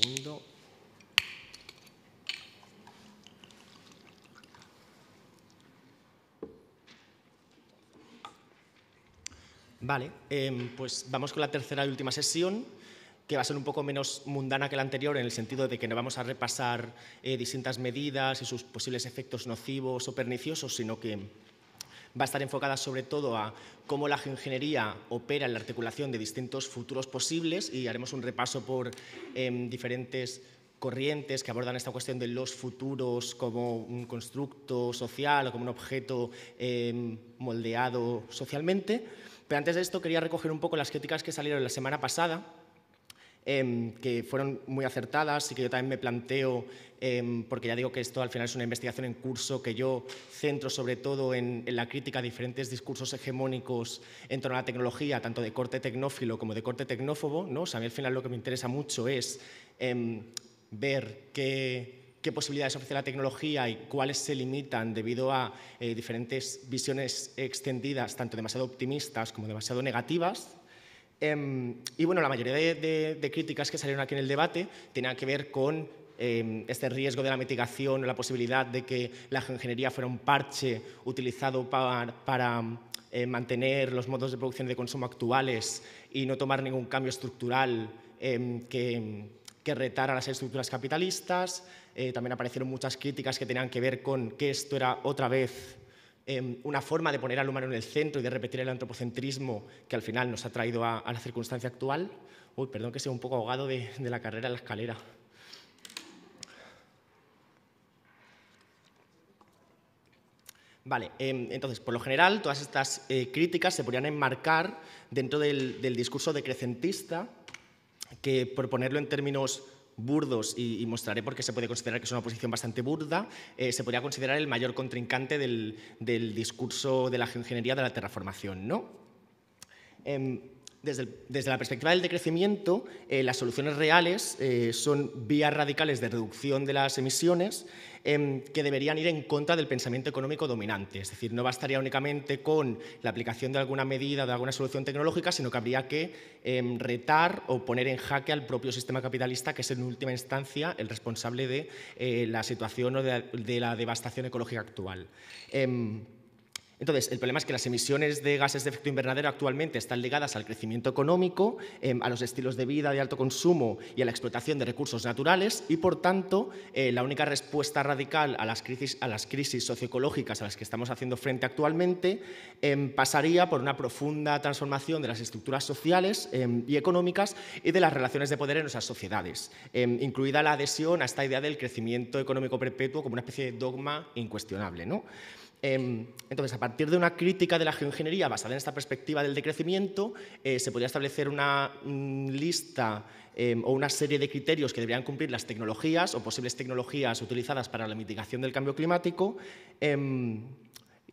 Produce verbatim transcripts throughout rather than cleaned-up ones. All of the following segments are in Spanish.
segundo. Vale, eh, pues vamos con la tercera y última sesión, que va a ser un poco menos mundana que la anterior, en el sentido de que no vamos a repasar eh, distintas medidas y sus posibles efectos nocivos o perniciosos, sino que va a estar enfocada sobre todo a cómo la geoingeniería opera en la articulación de distintos futuros posibles, y haremos un repaso por eh, diferentes corrientes que abordan esta cuestión de los futuros como un constructo social o como un objeto eh, moldeado socialmente. Pero antes de esto quería recoger un poco las críticas que salieron la semana pasada, eh, que fueron muy acertadas y que yo también me planteo, eh, porque ya digo que esto al final es una investigación en curso que yo centro sobre todo en, en la crítica a diferentes discursos hegemónicos en torno a la tecnología, tanto de corte tecnófilo como de corte tecnófobo, ¿no? O sea, a mí al final lo que me interesa mucho es Eh, ver qué, qué posibilidades ofrece la tecnología y cuáles se limitan debido a eh, diferentes visiones extendidas, tanto demasiado optimistas como demasiado negativas. Eh, y bueno, la mayoría de, de, de críticas que salieron aquí en el debate tenían que ver con eh, este riesgo de la mitigación o la posibilidad de que la geoingeniería fuera un parche utilizado para, para eh, mantener los modos de producción y de consumo actuales y no tomar ningún cambio estructural eh, que... que retara las estructuras capitalistas. Eh, también aparecieron muchas críticas que tenían que ver con que esto era otra vez eh, una forma de poner al humano en el centro y de repetir el antropocentrismo que al final nos ha traído a, a la circunstancia actual. Uy, perdón que sea un poco ahogado de, de la carrera a la escalera. Vale, eh, entonces, por lo general, todas estas eh, críticas se podían enmarcar dentro del, del discurso decrecentista, que, por ponerlo en términos burdos, y, y mostraré por qué se puede considerar que es una posición bastante burda, eh, se podría considerar el mayor contrincante del, del discurso de la geoingeniería de la terraformación, ¿no? Eh, desde, el, desde la perspectiva del decrecimiento, eh, las soluciones reales eh, son vías radicales de reducción de las emisiones eh, que deberían ir en contra del pensamiento económico dominante. Es decir, no bastaría únicamente con la aplicación de alguna medida, de alguna solución tecnológica, sino que habría que eh, retar o poner en jaque al propio sistema capitalista, que es en última instancia el responsable de eh, la situación o de, de la devastación ecológica actual. Eh, Entonces, el problema es que las emisiones de gases de efecto invernadero actualmente están ligadas al crecimiento económico, eh, a los estilos de vida de alto consumo y a la explotación de recursos naturales, y por tanto, eh, la única respuesta radical a las crisis, a las crisis socioecológicas a las que estamos haciendo frente actualmente eh, pasaría por una profunda transformación de las estructuras sociales eh, y económicas y de las relaciones de poder en nuestras sociedades, eh, incluida la adhesión a esta idea del crecimiento económico perpetuo como una especie de dogma incuestionable, ¿no? Entonces, a partir de una crítica de la geoingeniería basada en esta perspectiva del decrecimiento, eh, se podría establecer una mm, lista eh, o una serie de criterios que deberían cumplir las tecnologías o posibles tecnologías utilizadas para la mitigación del cambio climático, eh,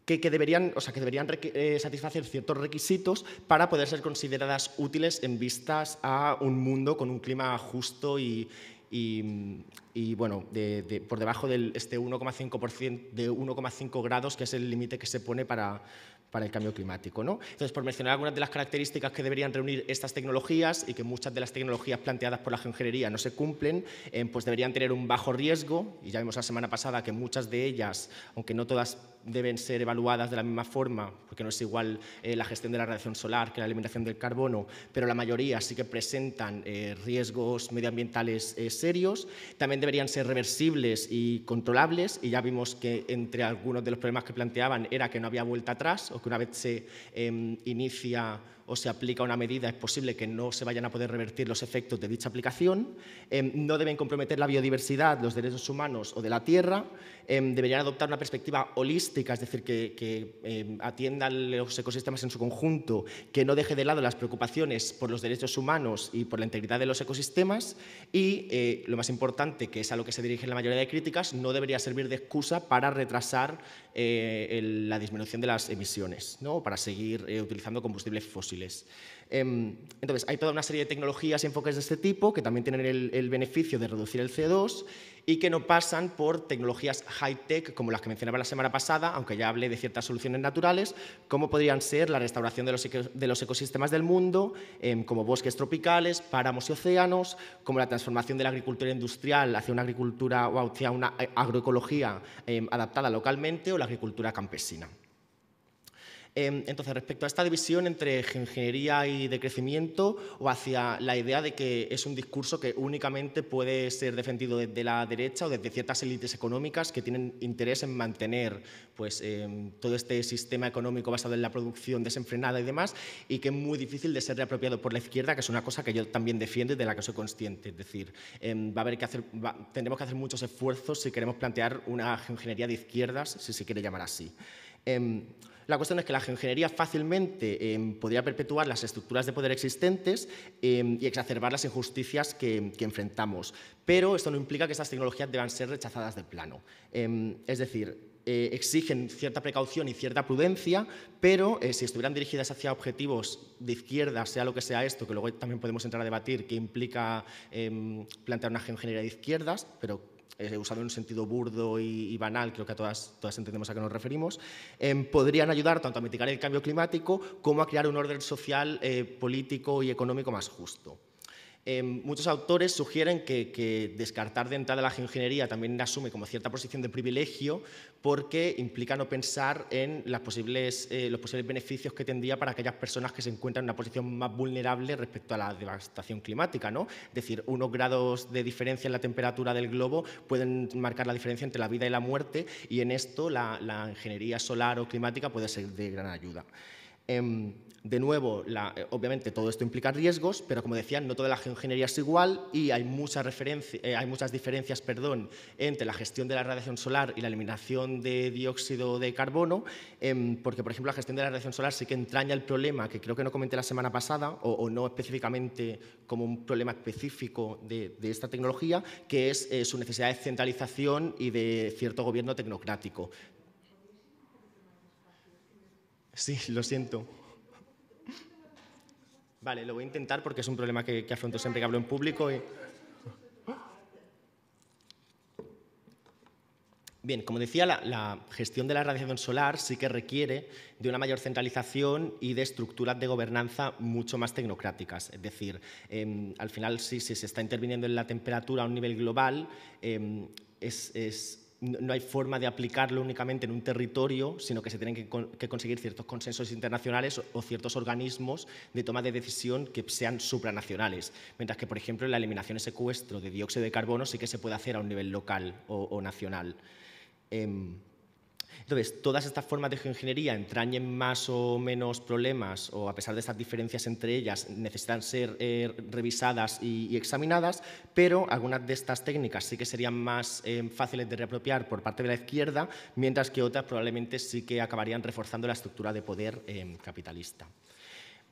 que, que deberían, o sea, que deberían eh, satisfacer ciertos requisitos para poder ser consideradas útiles en vistas a un mundo con un clima justo y Y, y bueno, de, de, por debajo del este uno coma cinco por ciento de uno coma cinco grados, que es el límite que se pone para, para el cambio climático, ¿no? Entonces, por mencionar algunas de las características que deberían reunir estas tecnologías y que muchas de las tecnologías planteadas por la geoingeniería no se cumplen, eh, pues deberían tener un bajo riesgo, y ya vimos la semana pasada que muchas de ellas, aunque no todas deben ser evaluadas de la misma forma, porque no es igual eh, la gestión de la radiación solar que la eliminación del carbono, pero la mayoría sí que presentan eh, riesgos medioambientales eh, serios. También deberían ser reversibles y controlables, y ya vimos que entre algunos de los problemas que planteaban era que no había vuelta atrás, o que una vez se eh, inicia o se aplica una medida es posible que no se vayan a poder revertir los efectos de dicha aplicación. Eh, no deben comprometer la biodiversidad, los derechos humanos o de la tierra. Eh, deberían adoptar una perspectiva holística, es decir, que, que eh, atienda los ecosistemas en su conjunto, que no deje de lado las preocupaciones por los derechos humanos y por la integridad de los ecosistemas, y eh, lo más importante, que es a lo que se dirigen la mayoría de críticas, no debería servir de excusa para retrasar eh, el, la disminución de las emisiones, ¿no? Para seguir eh, utilizando combustibles fósiles. fósiles. Entonces, hay toda una serie de tecnologías y enfoques de este tipo que también tienen el, el beneficio de reducir el C O dos y que no pasan por tecnologías high-tech como las que mencionaba la semana pasada, aunque ya hablé de ciertas soluciones naturales, como podrían ser la restauración de los, ecos, de los ecosistemas del mundo, eh, como bosques tropicales, páramos y océanos, como la transformación de la agricultura industrial hacia una agricultura o hacia una agroecología eh, adaptada localmente o la agricultura campesina. Entonces, respecto a esta división entre ingeniería y decrecimiento o hacia la idea de que es un discurso que únicamente puede ser defendido desde la derecha o desde ciertas élites económicas que tienen interés en mantener pues, eh, todo este sistema económico basado en la producción desenfrenada y demás y que es muy difícil de ser reapropiado por la izquierda, que es una cosa que yo también defiendo y de la que soy consciente. Es decir, eh, va a haber que hacer, va, tendremos que hacer muchos esfuerzos si queremos plantear una ingeniería de izquierdas, si se quiere llamar así. Eh, La cuestión es que la geoingeniería fácilmente eh, podría perpetuar las estructuras de poder existentes eh, y exacerbar las injusticias que, que enfrentamos. Pero esto no implica que estas tecnologías deban ser rechazadas del plano. Eh, es decir, eh, exigen cierta precaución y cierta prudencia, pero eh, si estuvieran dirigidas hacia objetivos de izquierda, sea lo que sea esto, que luego también podemos entrar a debatir, que implica eh, plantear una geoingeniería de izquierdas, pero usado en un sentido burdo y, y banal, creo que a todas, todas entendemos a qué nos referimos, eh, podrían ayudar tanto a mitigar el cambio climático como a crear un orden social, eh, político y económico más justo. Eh, muchos autores sugieren que, que descartar de entrada la geoingeniería también asume como cierta posición de privilegio porque implica no pensar en las posibles, eh, los posibles beneficios que tendría para aquellas personas que se encuentran en una posición más vulnerable respecto a la devastación climática, ¿no? Es decir, unos grados de diferencia en la temperatura del globo pueden marcar la diferencia entre la vida y la muerte y en esto la, la ingeniería solar o climática puede ser de gran ayuda. Eh, De nuevo, la, obviamente todo esto implica riesgos, pero como decía, no toda la geoingeniería es igual y hay, mucha referencia, eh, hay muchas diferencias perdón, entre la gestión de la radiación solar y la eliminación de dióxido de carbono, eh, porque, por ejemplo, la gestión de la radiación solar sí que entraña el problema, que creo que no comenté la semana pasada, o, o no específicamente como un problema específico de, de esta tecnología, que es eh, su necesidad de centralización y de cierto gobierno tecnocrático. Sí, lo siento. Vale, lo voy a intentar porque es un problema que, que afronto siempre que hablo en público. Y... Bien, como decía, la, la gestión de la radiación solar sí que requiere de una mayor centralización y de estructuras de gobernanza mucho más tecnocráticas. Es decir, eh, al final, sí, sí se está interviniendo en la temperatura a un nivel global, eh, es... es no hay forma de aplicarlo únicamente en un territorio, sino que se tienen que, con, que conseguir ciertos consensos internacionales o, o ciertos organismos de toma de decisión que sean supranacionales. Mientras que, por ejemplo, la eliminación y secuestro de dióxido de carbono sí que se puede hacer a un nivel local o, o nacional. Eh, Entonces, todas estas formas de geoingeniería entrañen más o menos problemas o, a pesar de estas diferencias entre ellas, necesitan ser eh, revisadas y, y examinadas, pero algunas de estas técnicas sí que serían más eh, fáciles de reapropiar por parte de la izquierda, mientras que otras probablemente sí que acabarían reforzando la estructura de poder eh, capitalista.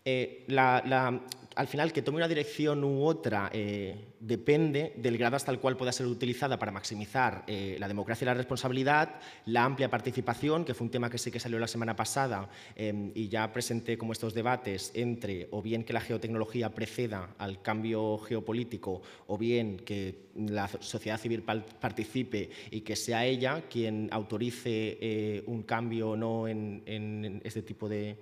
Eh, la, la, al final, que tome una dirección u otra eh, depende del grado hasta el cual pueda ser utilizada para maximizar eh, la democracia y la responsabilidad, la amplia participación, que fue un tema que sí que salió la semana pasada eh, y ya presenté como estos debates entre o bien que la geotecnología preceda al cambio geopolítico o bien que la sociedad civil participe y que sea ella quien autorice eh, un cambio o no en, en este tipo de...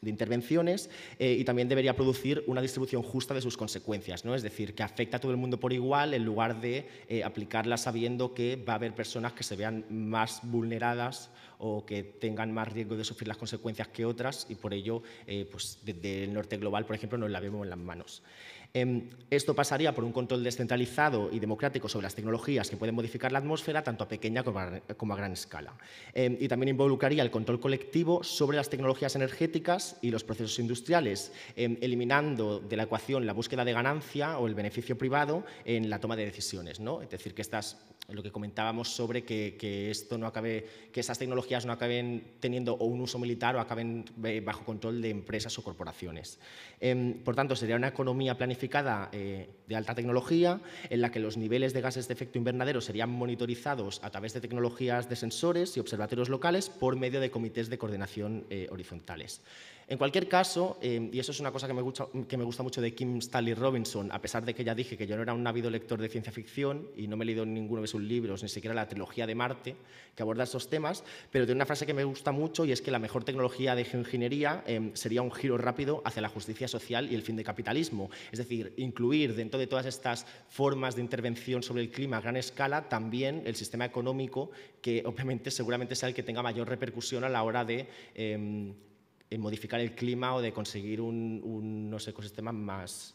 de intervenciones eh, y también debería producir una distribución justa de sus consecuencias, ¿no? Es decir, que afecta a todo el mundo por igual en lugar de eh, aplicarla sabiendo que va a haber personas que se vean más vulneradas o que tengan más riesgo de sufrir las consecuencias que otras y por ello eh, pues desde el norte global, por ejemplo, nos la vemos en las manos. Esto pasaría por un control descentralizado y democrático sobre las tecnologías que pueden modificar la atmósfera tanto a pequeña como a, como a gran escala. Eh, y también involucraría el control colectivo sobre las tecnologías energéticas y los procesos industriales, eh, eliminando de la ecuación la búsqueda de ganancia o el beneficio privado en la toma de decisiones, ¿no? Es decir, que estas, lo que comentábamos sobre que, que, esto no acabe, que esas tecnologías no acaben teniendo o un uso militar o acaben bajo control de empresas o corporaciones. Eh, por tanto, sería una economía planificada de alta tecnología, en la que los niveles de gases de efecto invernadero serían monitorizados a través de tecnologías de sensores y observatorios locales por medio de comités de coordinación eh, horizontales. En cualquier caso, eh, y eso es una cosa que me, gusta, que me gusta mucho de Kim Stanley Robinson, a pesar de que ya dije que yo no era un ávido lector de ciencia ficción y no me he leído ninguno de sus libros, ni siquiera la trilogía de Marte, que aborda estos temas, pero tiene una frase que me gusta mucho y es que la mejor tecnología de geoingeniería eh, sería un giro rápido hacia la justicia social y el fin del capitalismo. Es decir, incluir dentro de todas estas formas de intervención sobre el clima a gran escala también el sistema económico, que obviamente seguramente sea el que tenga mayor repercusión a la hora de... Eh, en modificar el clima o de conseguir un, un, unos ecosistemas más,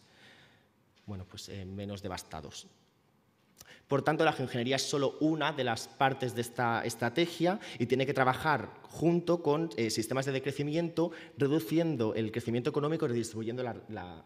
bueno, pues, eh, menos devastados. Por tanto, la geoingeniería es solo una de las partes de esta estrategia y tiene que trabajar junto con eh, sistemas de decrecimiento, reduciendo el crecimiento económico y redistribuyendo la, la,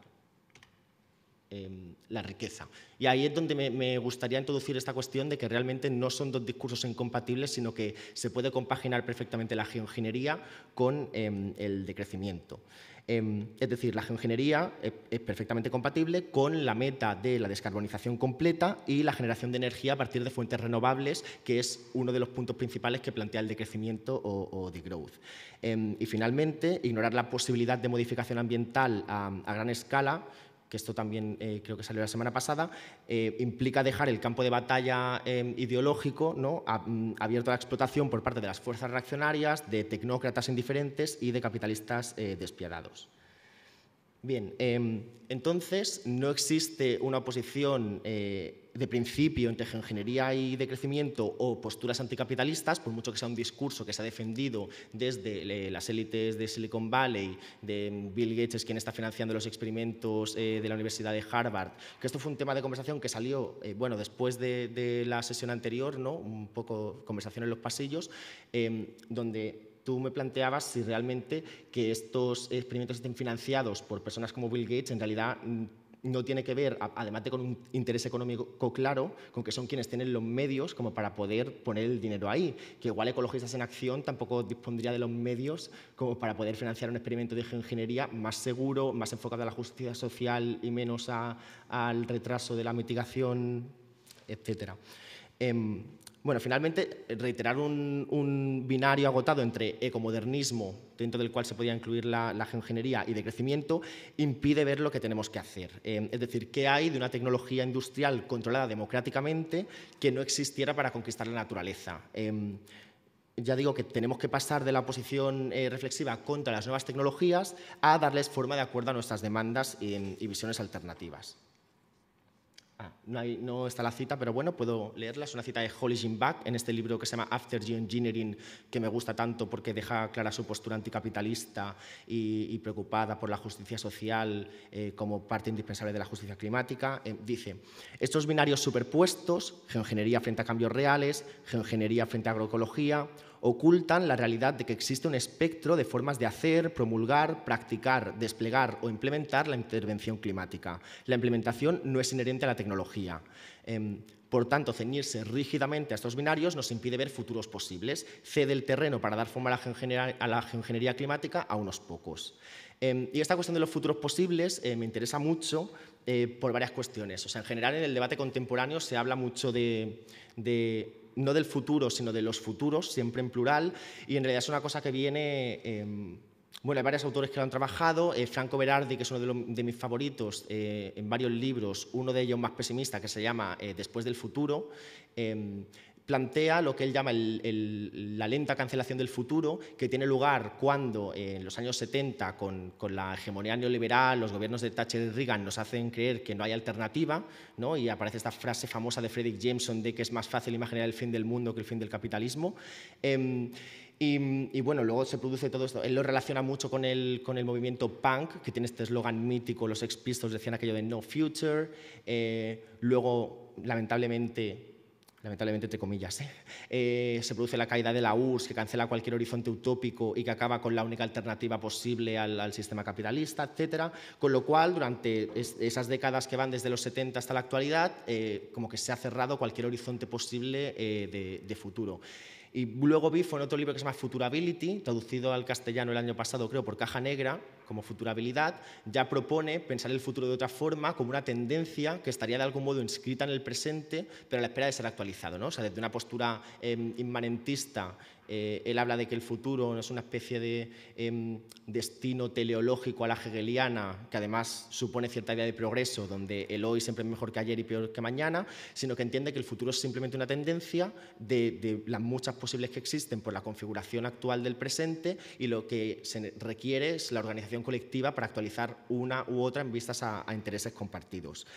eh, la riqueza. Y ahí es donde me, me gustaría introducir esta cuestión de que realmente no son dos discursos incompatibles, sino que se puede compaginar perfectamente la geoingeniería con eh, el decrecimiento. Es decir, la geoingeniería es perfectamente compatible con la meta de la descarbonización completa y la generación de energía a partir de fuentes renovables, que es uno de los puntos principales que plantea el decrecimiento o, o degrowth. Y finalmente, ignorar la posibilidad de modificación ambiental a, a gran escala, que esto también eh, creo que salió la semana pasada, eh, implica dejar el campo de batalla eh, ideológico, ¿no?, abierto a la explotación por parte de las fuerzas reaccionarias, de tecnócratas indiferentes y de capitalistas eh, despiadados. Bien, eh, entonces no existe una oposición eh, de principio entre geoingeniería y decrecimiento o posturas anticapitalistas, por mucho que sea un discurso que se ha defendido desde eh, las élites de Silicon Valley, de Bill Gates es quien está financiando los experimentos eh, de la Universidad de Harvard, que esto fue un tema de conversación que salió eh, bueno, después de, de la sesión anterior, ¿no?, un poco conversación en los pasillos, eh, donde... Tú me planteabas si realmente que estos experimentos estén financiados por personas como Bill Gates en realidad no tiene que ver, además de con un interés económico claro, con que son quienes tienen los medios como para poder poner el dinero ahí. Que igual Ecologistas en Acción tampoco dispondría de los medios como para poder financiar un experimento de geoingeniería más seguro, más enfocado a la justicia social y menos a, al retraso de la mitigación, etcétera. Eh, Bueno, finalmente, reiterar un, un binario agotado entre ecomodernismo, dentro del cual se podía incluir la, la geoingeniería, y decrecimiento, impide ver lo que tenemos que hacer. Eh, es decir, ¿qué hay de una tecnología industrial controlada democráticamente que no existiera para conquistar la naturaleza? Eh, Ya digo que tenemos que pasar de la oposición eh, reflexiva contra las nuevas tecnologías a darles forma de acuerdo a nuestras demandas y, y visiones alternativas. Ah, no, hay, no está la cita, pero bueno, puedo leerla. Es una cita de Holly Jim Buck en este libro que se llama After Geoengineering, que me gusta tanto porque deja clara su postura anticapitalista y, y preocupada por la justicia social eh, como parte indispensable de la justicia climática. Eh, dice, estos binarios superpuestos, geoingeniería frente a cambios reales, geoingeniería frente a agroecología, ocultan la realidad de que existe un espectro de formas de hacer, promulgar, practicar, desplegar o implementar la intervención climática. La implementación no es inherente a la tecnología. Eh, por tanto, ceñirse rígidamente a estos binarios nos impide ver futuros posibles. Cede el terreno para dar forma a la geoingeniería, a la geoingeniería climática a unos pocos. Eh, y esta cuestión de los futuros posibles eh, me interesa mucho eh, por varias cuestiones. O sea, en general, en el debate contemporáneo se habla mucho de... de no del futuro, sino de los futuros, siempre en plural, y en realidad es una cosa que viene... Eh, bueno, hay varios autores que lo han trabajado, eh, Franco Berardi, que es uno de, los, de mis favoritos eh, en varios libros, uno de ellos más pesimista, que se llama eh, Después del futuro, eh, plantea lo que él llama el, el, la lenta cancelación del futuro, que tiene lugar cuando eh, en los años setenta, con, con la hegemonía neoliberal, los gobiernos de Thatcher y Reagan nos hacen creer que no hay alternativa, ¿no? Y aparece esta frase famosa de Fredric Jameson de que es más fácil imaginar el fin del mundo que el fin del capitalismo. Eh, Y, y bueno, luego se produce todo esto. Él lo relaciona mucho con el, con el movimiento punk, que tiene este eslogan mítico, los Sex Pistols decían aquello de no future. Eh, luego, lamentablemente, lamentablemente entre comillas, ¿eh? Eh, se produce la caída de la U R S S, que cancela cualquier horizonte utópico y que acaba con la única alternativa posible al, al sistema capitalista, etcétera. Con lo cual, durante es, esas décadas que van desde los setenta hasta la actualidad, eh, como que se ha cerrado cualquier horizonte posible eh, de, de futuro. Y luego vi, fue en otro libro que se llama Futurability, traducido al castellano el año pasado, creo, por Caja Negra, como Futurabilidad, ya propone pensar el futuro de otra forma, como una tendencia que estaría de algún modo inscrita en el presente, pero a la espera de ser actualizado, ¿no? O sea, desde una postura eh, inmanentista Eh, él habla de que el futuro es una especie de eh, destino teleológico a la hegeliana, que además supone cierta idea de progreso, donde el hoy siempre es mejor que ayer y peor que mañana, sino que entiende que el futuro es simplemente una tendencia de, de las muchas posibles que existen por la configuración actual del presente, y lo que se requiere es la organización colectiva para actualizar una u otra en vistas a, a intereses compartidos.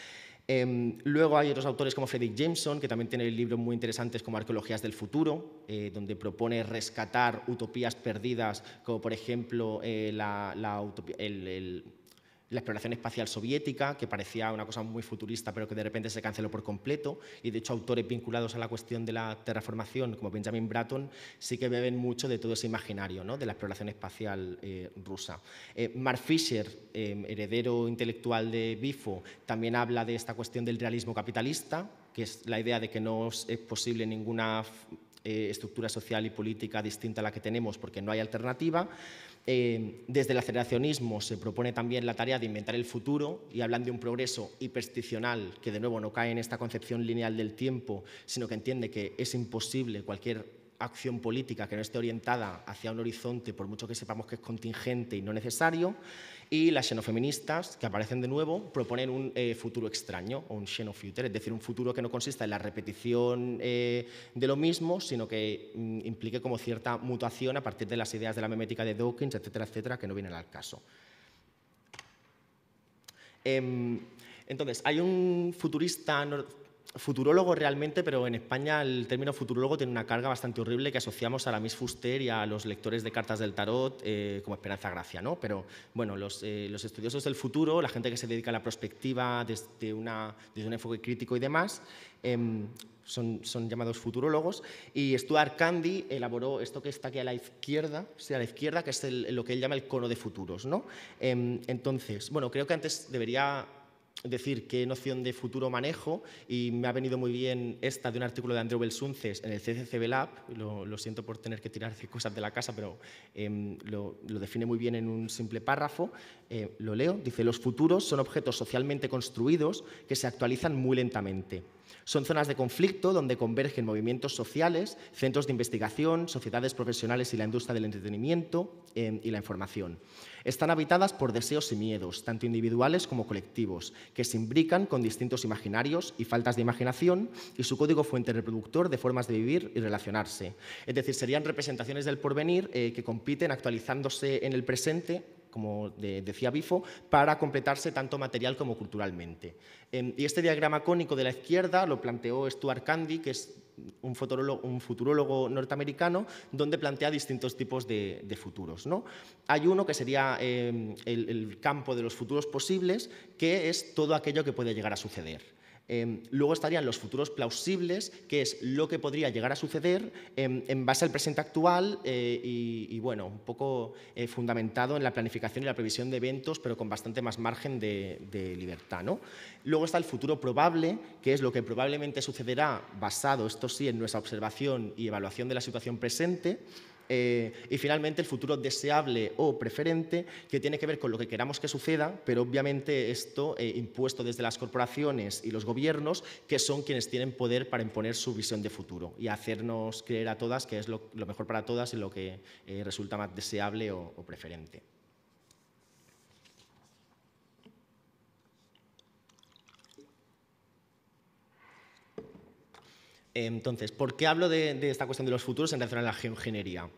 Eh, luego hay otros autores como Fredric Jameson, que también tiene libros muy interesantes como Arqueologías del futuro, eh, donde propone rescatar utopías perdidas, como por ejemplo eh, la, la, utopía, el, el, la exploración espacial soviética, que parecía una cosa muy futurista pero que de repente se canceló por completo, y de hecho autores vinculados a la cuestión de la terraformación como Benjamin Bratton sí que beben mucho de todo ese imaginario, ¿no?, de la exploración espacial eh, rusa. Eh, Mark Fisher, eh, heredero intelectual de Bifo, también habla de esta cuestión del realismo capitalista, que es la idea de que no es posible ninguna eh, estructura social y política distinta a la que tenemos porque no hay alternativa. Eh, desde el aceleracionismo se propone también la tarea de inventar el futuro, y hablan de un progreso hiperseccional que de nuevo no cae en esta concepción lineal del tiempo, sino que entiende que es imposible cualquier acción política que no esté orientada hacia un horizonte, por mucho que sepamos que es contingente y no necesario. Y las xenofeministas, que aparecen de nuevo, proponen un eh, futuro extraño, o un xenofuture, es decir, un futuro que no consista en la repetición eh, de lo mismo, sino que mm, implique como cierta mutación a partir de las ideas de la memética de Dawkins, etcétera, etcétera, que no vienen al caso. Eh, entonces, hay un futurista... Futurólogo realmente, pero en España el término futurólogo tiene una carga bastante horrible que asociamos a la Miss Fuster y a los lectores de cartas del tarot eh, como Esperanza Gracia, ¿no? Pero bueno, los, eh, los estudiosos del futuro, la gente que se dedica a la prospectiva desde, una, desde un enfoque crítico y demás, eh, son, son llamados futurólogos. Y Stuart Candy elaboró esto que está aquí a la izquierda, sí, a la izquierda, que es el, lo que él llama el cono de futuros, ¿no? Eh, entonces, bueno, creo que antes debería decir qué noción de futuro manejo, y me ha venido muy bien esta de un artículo de Andreu Belsunces en el C C C B Lab, lo, lo siento por tener que tirar de cosas de la casa, pero eh, lo, lo define muy bien en un simple párrafo, eh, lo leo, dice: los futuros son objetos socialmente construidos que se actualizan muy lentamente. Son zonas de conflicto donde convergen movimientos sociales, centros de investigación, sociedades profesionales y la industria del entretenimiento eh, y la información. Están habitadas por deseos y miedos, tanto individuales como colectivos, que se imbrican con distintos imaginarios y faltas de imaginación y su código fuente reproductor de formas de vivir y relacionarse. Es decir, serían representaciones del porvenir eh, que compiten actualizándose en el presente, como de, decía Bifo, para completarse tanto material como culturalmente. Eh, y este diagrama cónico de la izquierda lo planteó Stuart Candy, que es un, un futurólogo norteamericano, donde plantea distintos tipos de, de futuros, ¿no? Hay uno que sería eh, el, el campo de los futuros posibles, que es todo aquello que puede llegar a suceder. Eh, luego estarían los futuros plausibles, que es lo que podría llegar a suceder eh, en base al presente actual eh, y, y, bueno, un poco eh, fundamentado en la planificación y la previsión de eventos, pero con bastante más margen de, de libertad, ¿no? Luego está el futuro probable, que es lo que probablemente sucederá basado, esto sí, en nuestra observación y evaluación de la situación presente. Eh, y finalmente el futuro deseable o preferente, que tiene que ver con lo que queramos que suceda, pero obviamente esto eh, impuesto desde las corporaciones y los gobiernos, que son quienes tienen poder para imponer su visión de futuro y hacernos creer a todas que es lo, lo mejor para todas y lo que eh, resulta más deseable o, o preferente. Entonces, ¿por qué hablo de, de esta cuestión de los futuros en relación a la geoingeniería?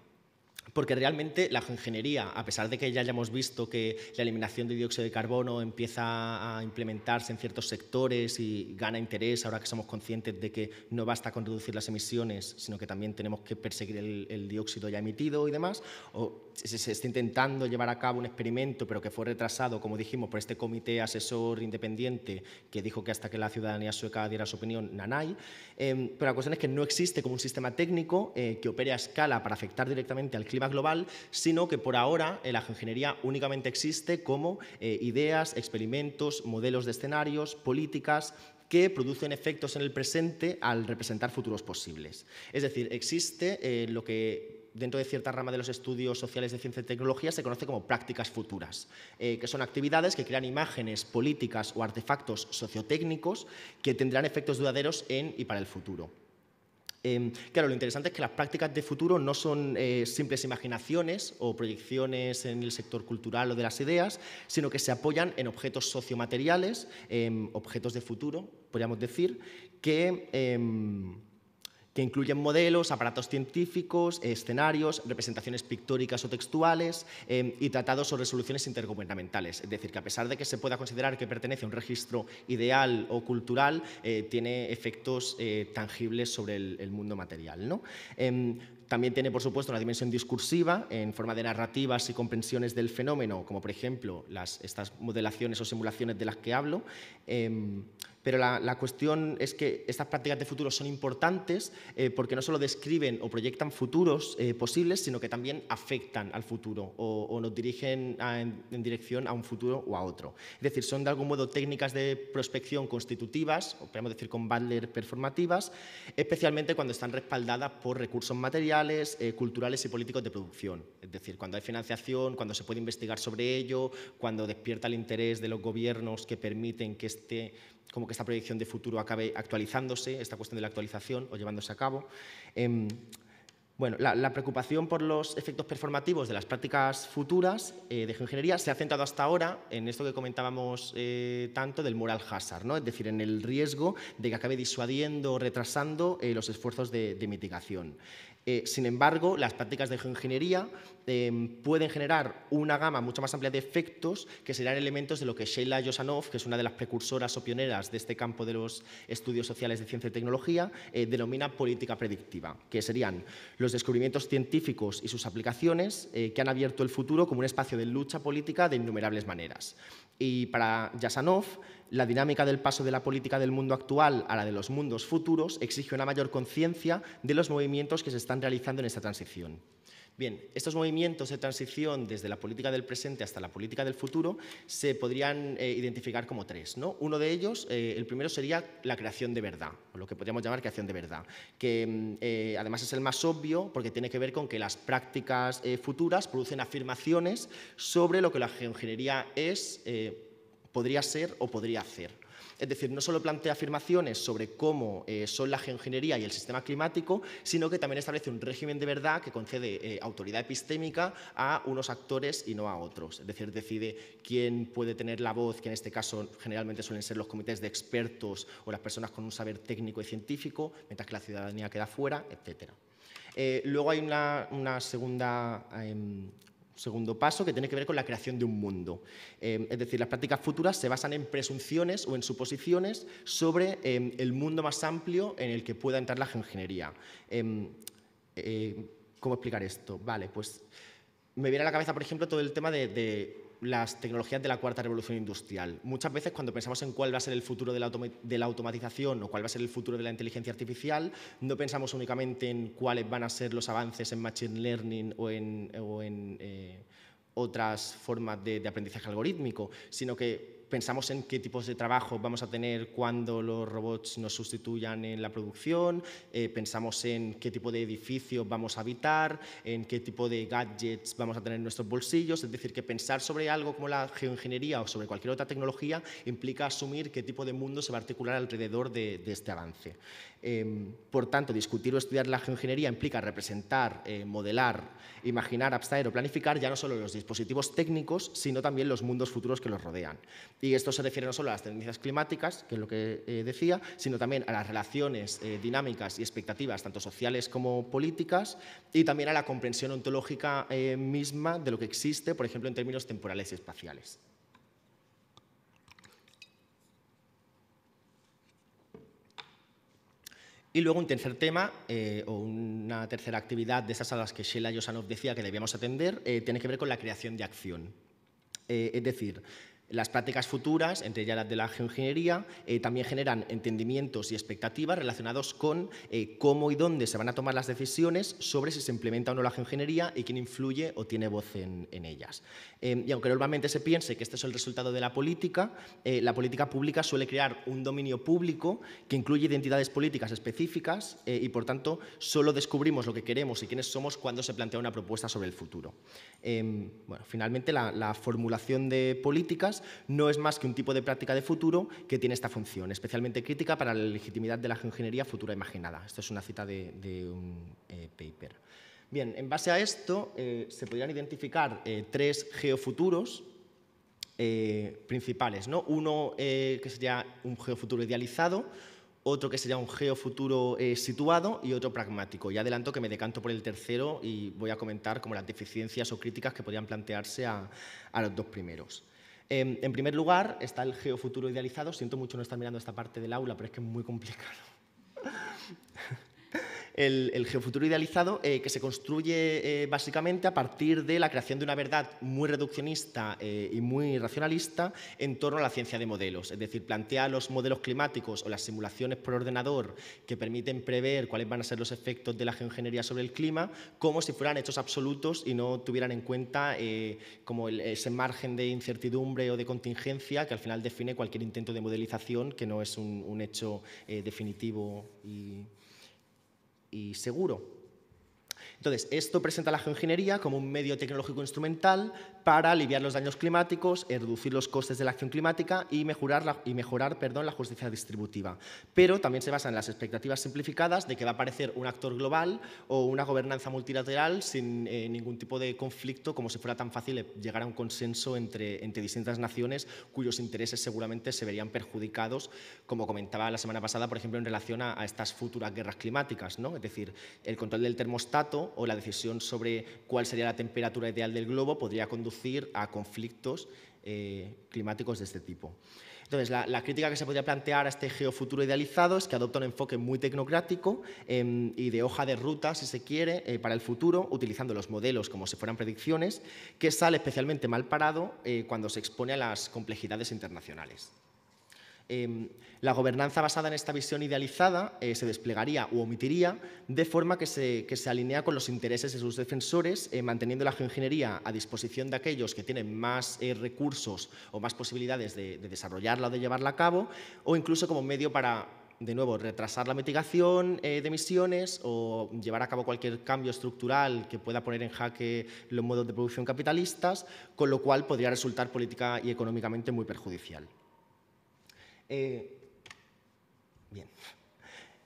Porque realmente la geoingeniería, a pesar de que ya hayamos visto que la eliminación de dióxido de carbono empieza a implementarse en ciertos sectores y gana interés, ahora que somos conscientes de que no basta con reducir las emisiones, sino que también tenemos que perseguir el, el dióxido ya emitido y demás, o se, se está intentando llevar a cabo un experimento, pero que fue retrasado, como dijimos, por este comité asesor independiente que dijo que hasta que la ciudadanía sueca diera su opinión, nanay. Eh, pero la cuestión es que no existe como un sistema técnico eh, que opere a escala para afectar directamente al clima global, sino que por ahora la geoingeniería únicamente existe como eh, ideas, experimentos, modelos de escenarios, políticas que producen efectos en el presente al representar futuros posibles. Es decir, existe eh, lo que dentro de cierta rama de los estudios sociales de ciencia y tecnología se conoce como prácticas futuras, eh, que son actividades que crean imágenes, políticas o artefactos sociotécnicos que tendrán efectos duraderos en y para el futuro. Eh, claro, lo interesante es que las prácticas de futuro no son eh, simples imaginaciones o proyecciones en el sector cultural o de las ideas, sino que se apoyan en objetos sociomateriales, eh, objetos de futuro, podríamos decir, que, eh, que incluyen modelos, aparatos científicos, escenarios, representaciones pictóricas o textuales eh, y tratados o resoluciones intergubernamentales. Es decir, que a pesar de que se pueda considerar que pertenece a un registro ideal o cultural, eh, tiene efectos eh, tangibles sobre el, el mundo material, ¿no? Eh, También tiene, por supuesto, una dimensión discursiva en forma de narrativas y comprensiones del fenómeno, como por ejemplo las, estas modelaciones o simulaciones de las que hablo. Eh, pero la, la cuestión es que estas prácticas de futuro son importantes eh, porque no solo describen o proyectan futuros eh, posibles, sino que también afectan al futuro o, o nos dirigen a, en, en dirección a un futuro o a otro. Es decir, son de algún modo técnicas de prospección constitutivas, o podemos decir con Butler performativas, especialmente cuando están respaldadas por recursos materiales, Eh, culturales y políticos de producción. Es decir, cuando hay financiación, cuando se puede investigar sobre ello, cuando despierta el interés de los gobiernos que permiten que, este, como que esta proyección de futuro acabe actualizándose, esta cuestión de la actualización o llevándose a cabo. Eh, Bueno, la, la preocupación por los efectos performativos de las prácticas futuras eh, de geoingeniería se ha centrado hasta ahora en esto que comentábamos eh, tanto del moral hazard, ¿no? Es decir, en el riesgo de que acabe disuadiendo o retrasando eh, los esfuerzos de, de mitigación. Eh, sin embargo, las prácticas de geoingeniería eh, pueden generar una gama mucho más amplia de efectos que serán elementos de lo que Sheila Jasanoff, que es una de las precursoras o pioneras de este campo de los estudios sociales de ciencia y tecnología, eh, denomina política predictiva, que serían los descubrimientos científicos y sus aplicaciones eh, que han abierto el futuro como un espacio de lucha política de innumerables maneras. Y para Jasanoff, la dinámica del paso de la política del mundo actual a la de los mundos futuros exige una mayor conciencia de los movimientos que se están realizando en esta transición. Bien, estos movimientos de transición desde la política del presente hasta la política del futuro se podrían eh, identificar como tres, ¿no? Uno de ellos, eh, el primero sería la creación de verdad, o lo que podríamos llamar creación de verdad, que eh, además es el más obvio porque tiene que ver con que las prácticas eh, futuras producen afirmaciones sobre lo que la geoingeniería es, eh, podría ser o podría hacer. Es decir, no solo plantea afirmaciones sobre cómo eh, son la geoingeniería y el sistema climático, sino que también establece un régimen de verdad que concede eh, autoridad epistémica a unos actores y no a otros. Es decir, decide quién puede tener la voz, que en este caso generalmente suelen ser los comités de expertos o las personas con un saber técnico y científico, mientras que la ciudadanía queda fuera, etcétera. Eh, luego hay una, una segunda... Eh, Segundo paso, que tiene que ver con la creación de un mundo. Eh, es decir, las prácticas futuras se basan en presunciones o en suposiciones sobre eh, el mundo más amplio en el que pueda entrar la geoingeniería. Eh, eh, ¿Cómo explicar esto? Vale, pues me viene a la cabeza, por ejemplo, todo el tema de... de las tecnologías de la cuarta revolución industrial. Muchas veces cuando pensamos en cuál va a ser el futuro de la, de la automatización o cuál va a ser el futuro de la inteligencia artificial, no pensamos únicamente en cuáles van a ser los avances en machine learning o en, o en eh, otras formas de, de aprendizaje algorítmico, sino que pensamos en qué tipos de trabajos vamos a tener cuando los robots nos sustituyan en la producción, eh, pensamos en qué tipo de edificios vamos a habitar, en qué tipo de gadgets vamos a tener en nuestros bolsillos. Es decir, que pensar sobre algo como la geoingeniería o sobre cualquier otra tecnología implica asumir qué tipo de mundo se va a articular alrededor de, de este avance. Eh, por tanto, discutir o estudiar la geoingeniería implica representar, eh, modelar, imaginar, abstraer o planificar ya no solo los dispositivos técnicos, sino también los mundos futuros que los rodean. Y esto se refiere no solo a las tendencias climáticas, que es lo que eh, decía, sino también a las relaciones eh, dinámicas y expectativas, tanto sociales como políticas, y también a la comprensión ontológica eh, misma de lo que existe, por ejemplo, en términos temporales y espaciales. Y luego un tercer tema, eh, o una tercera actividad de esas a las que Sheila Jasanoff decía que debíamos atender, eh, tiene que ver con la creación de acción. Eh, es decir, las prácticas futuras, entre ellas las de la geoingeniería, eh, también generan entendimientos y expectativas relacionados con eh, cómo y dónde se van a tomar las decisiones sobre si se implementa o no la geoingeniería y quién influye o tiene voz en, en ellas. Eh, y aunque normalmente se piense que este es el resultado de la política, eh, la política pública suele crear un dominio público que incluye identidades políticas específicas eh, y, por tanto, solo descubrimos lo que queremos y quiénes somos cuando se plantea una propuesta sobre el futuro. Eh, bueno, finalmente, la, la formulación de políticas políticas no es más que un tipo de práctica de futuro que tiene esta función, especialmente crítica para la legitimidad de la geoingeniería futura imaginada. Esto es una cita de, de un eh, paper. Bien, en base a esto eh, se podrían identificar eh, tres geofuturos eh, principales, ¿no? Uno eh, que sería un geofuturo idealizado, otro que sería un geofuturo eh, situado y otro pragmático. Ya adelanto que me decanto por el tercero y voy a comentar como las deficiencias o críticas que podrían plantearse a, a los dos primeros. Eh, en primer lugar está el geofuturo idealizado. Siento mucho no estar mirando esta parte del aula, pero es que es muy complicado. El, el geofuturo idealizado eh, que se construye eh, básicamente a partir de la creación de una verdad muy reduccionista eh, y muy racionalista en torno a la ciencia de modelos. Es decir, plantea los modelos climáticos o las simulaciones por ordenador que permiten prever cuáles van a ser los efectos de la geoingeniería sobre el clima como si fueran hechos absolutos y no tuvieran en cuenta eh, como el, ese margen de incertidumbre o de contingencia que al final define cualquier intento de modelización que no es un, un hecho eh, definitivo y... y seguro. Entonces, esto presenta la geoingeniería como un medio tecnológico instrumental para aliviar los daños climáticos, reducir los costes de la acción climática y mejorar, la, y mejorar perdón, la justicia distributiva. Pero también se basa en las expectativas simplificadas de que va a aparecer un actor global o una gobernanza multilateral sin eh, ningún tipo de conflicto, como si fuera tan fácil llegar a un consenso entre, entre distintas naciones cuyos intereses seguramente se verían perjudicados, como comentaba la semana pasada, por ejemplo, en relación a, a estas futuras guerras climáticas, ¿no? Es decir, el control del termostato o la decisión sobre cuál sería la temperatura ideal del globo podría conducir a conflictos eh, climáticos de este tipo. Entonces, la, la crítica que se podría plantear a este geofuturo idealizado es que adopta un enfoque muy tecnocrático eh, y de hoja de ruta, si se quiere, eh, para el futuro, utilizando los modelos como si fueran predicciones, que sale especialmente mal parado eh, cuando se expone a las complejidades internacionales. Eh, la gobernanza basada en esta visión idealizada eh, se desplegaría u omitiría de forma que se, que se alinea con los intereses de sus defensores, eh, manteniendo la geoingeniería a disposición de aquellos que tienen más eh, recursos o más posibilidades de, de desarrollarla o de llevarla a cabo, o incluso como medio para, de nuevo, retrasar la mitigación eh, de emisiones o llevar a cabo cualquier cambio estructural que pueda poner en jaque los modos de producción capitalistas, con lo cual podría resultar política y económicamente muy perjudicial. Eh, bien.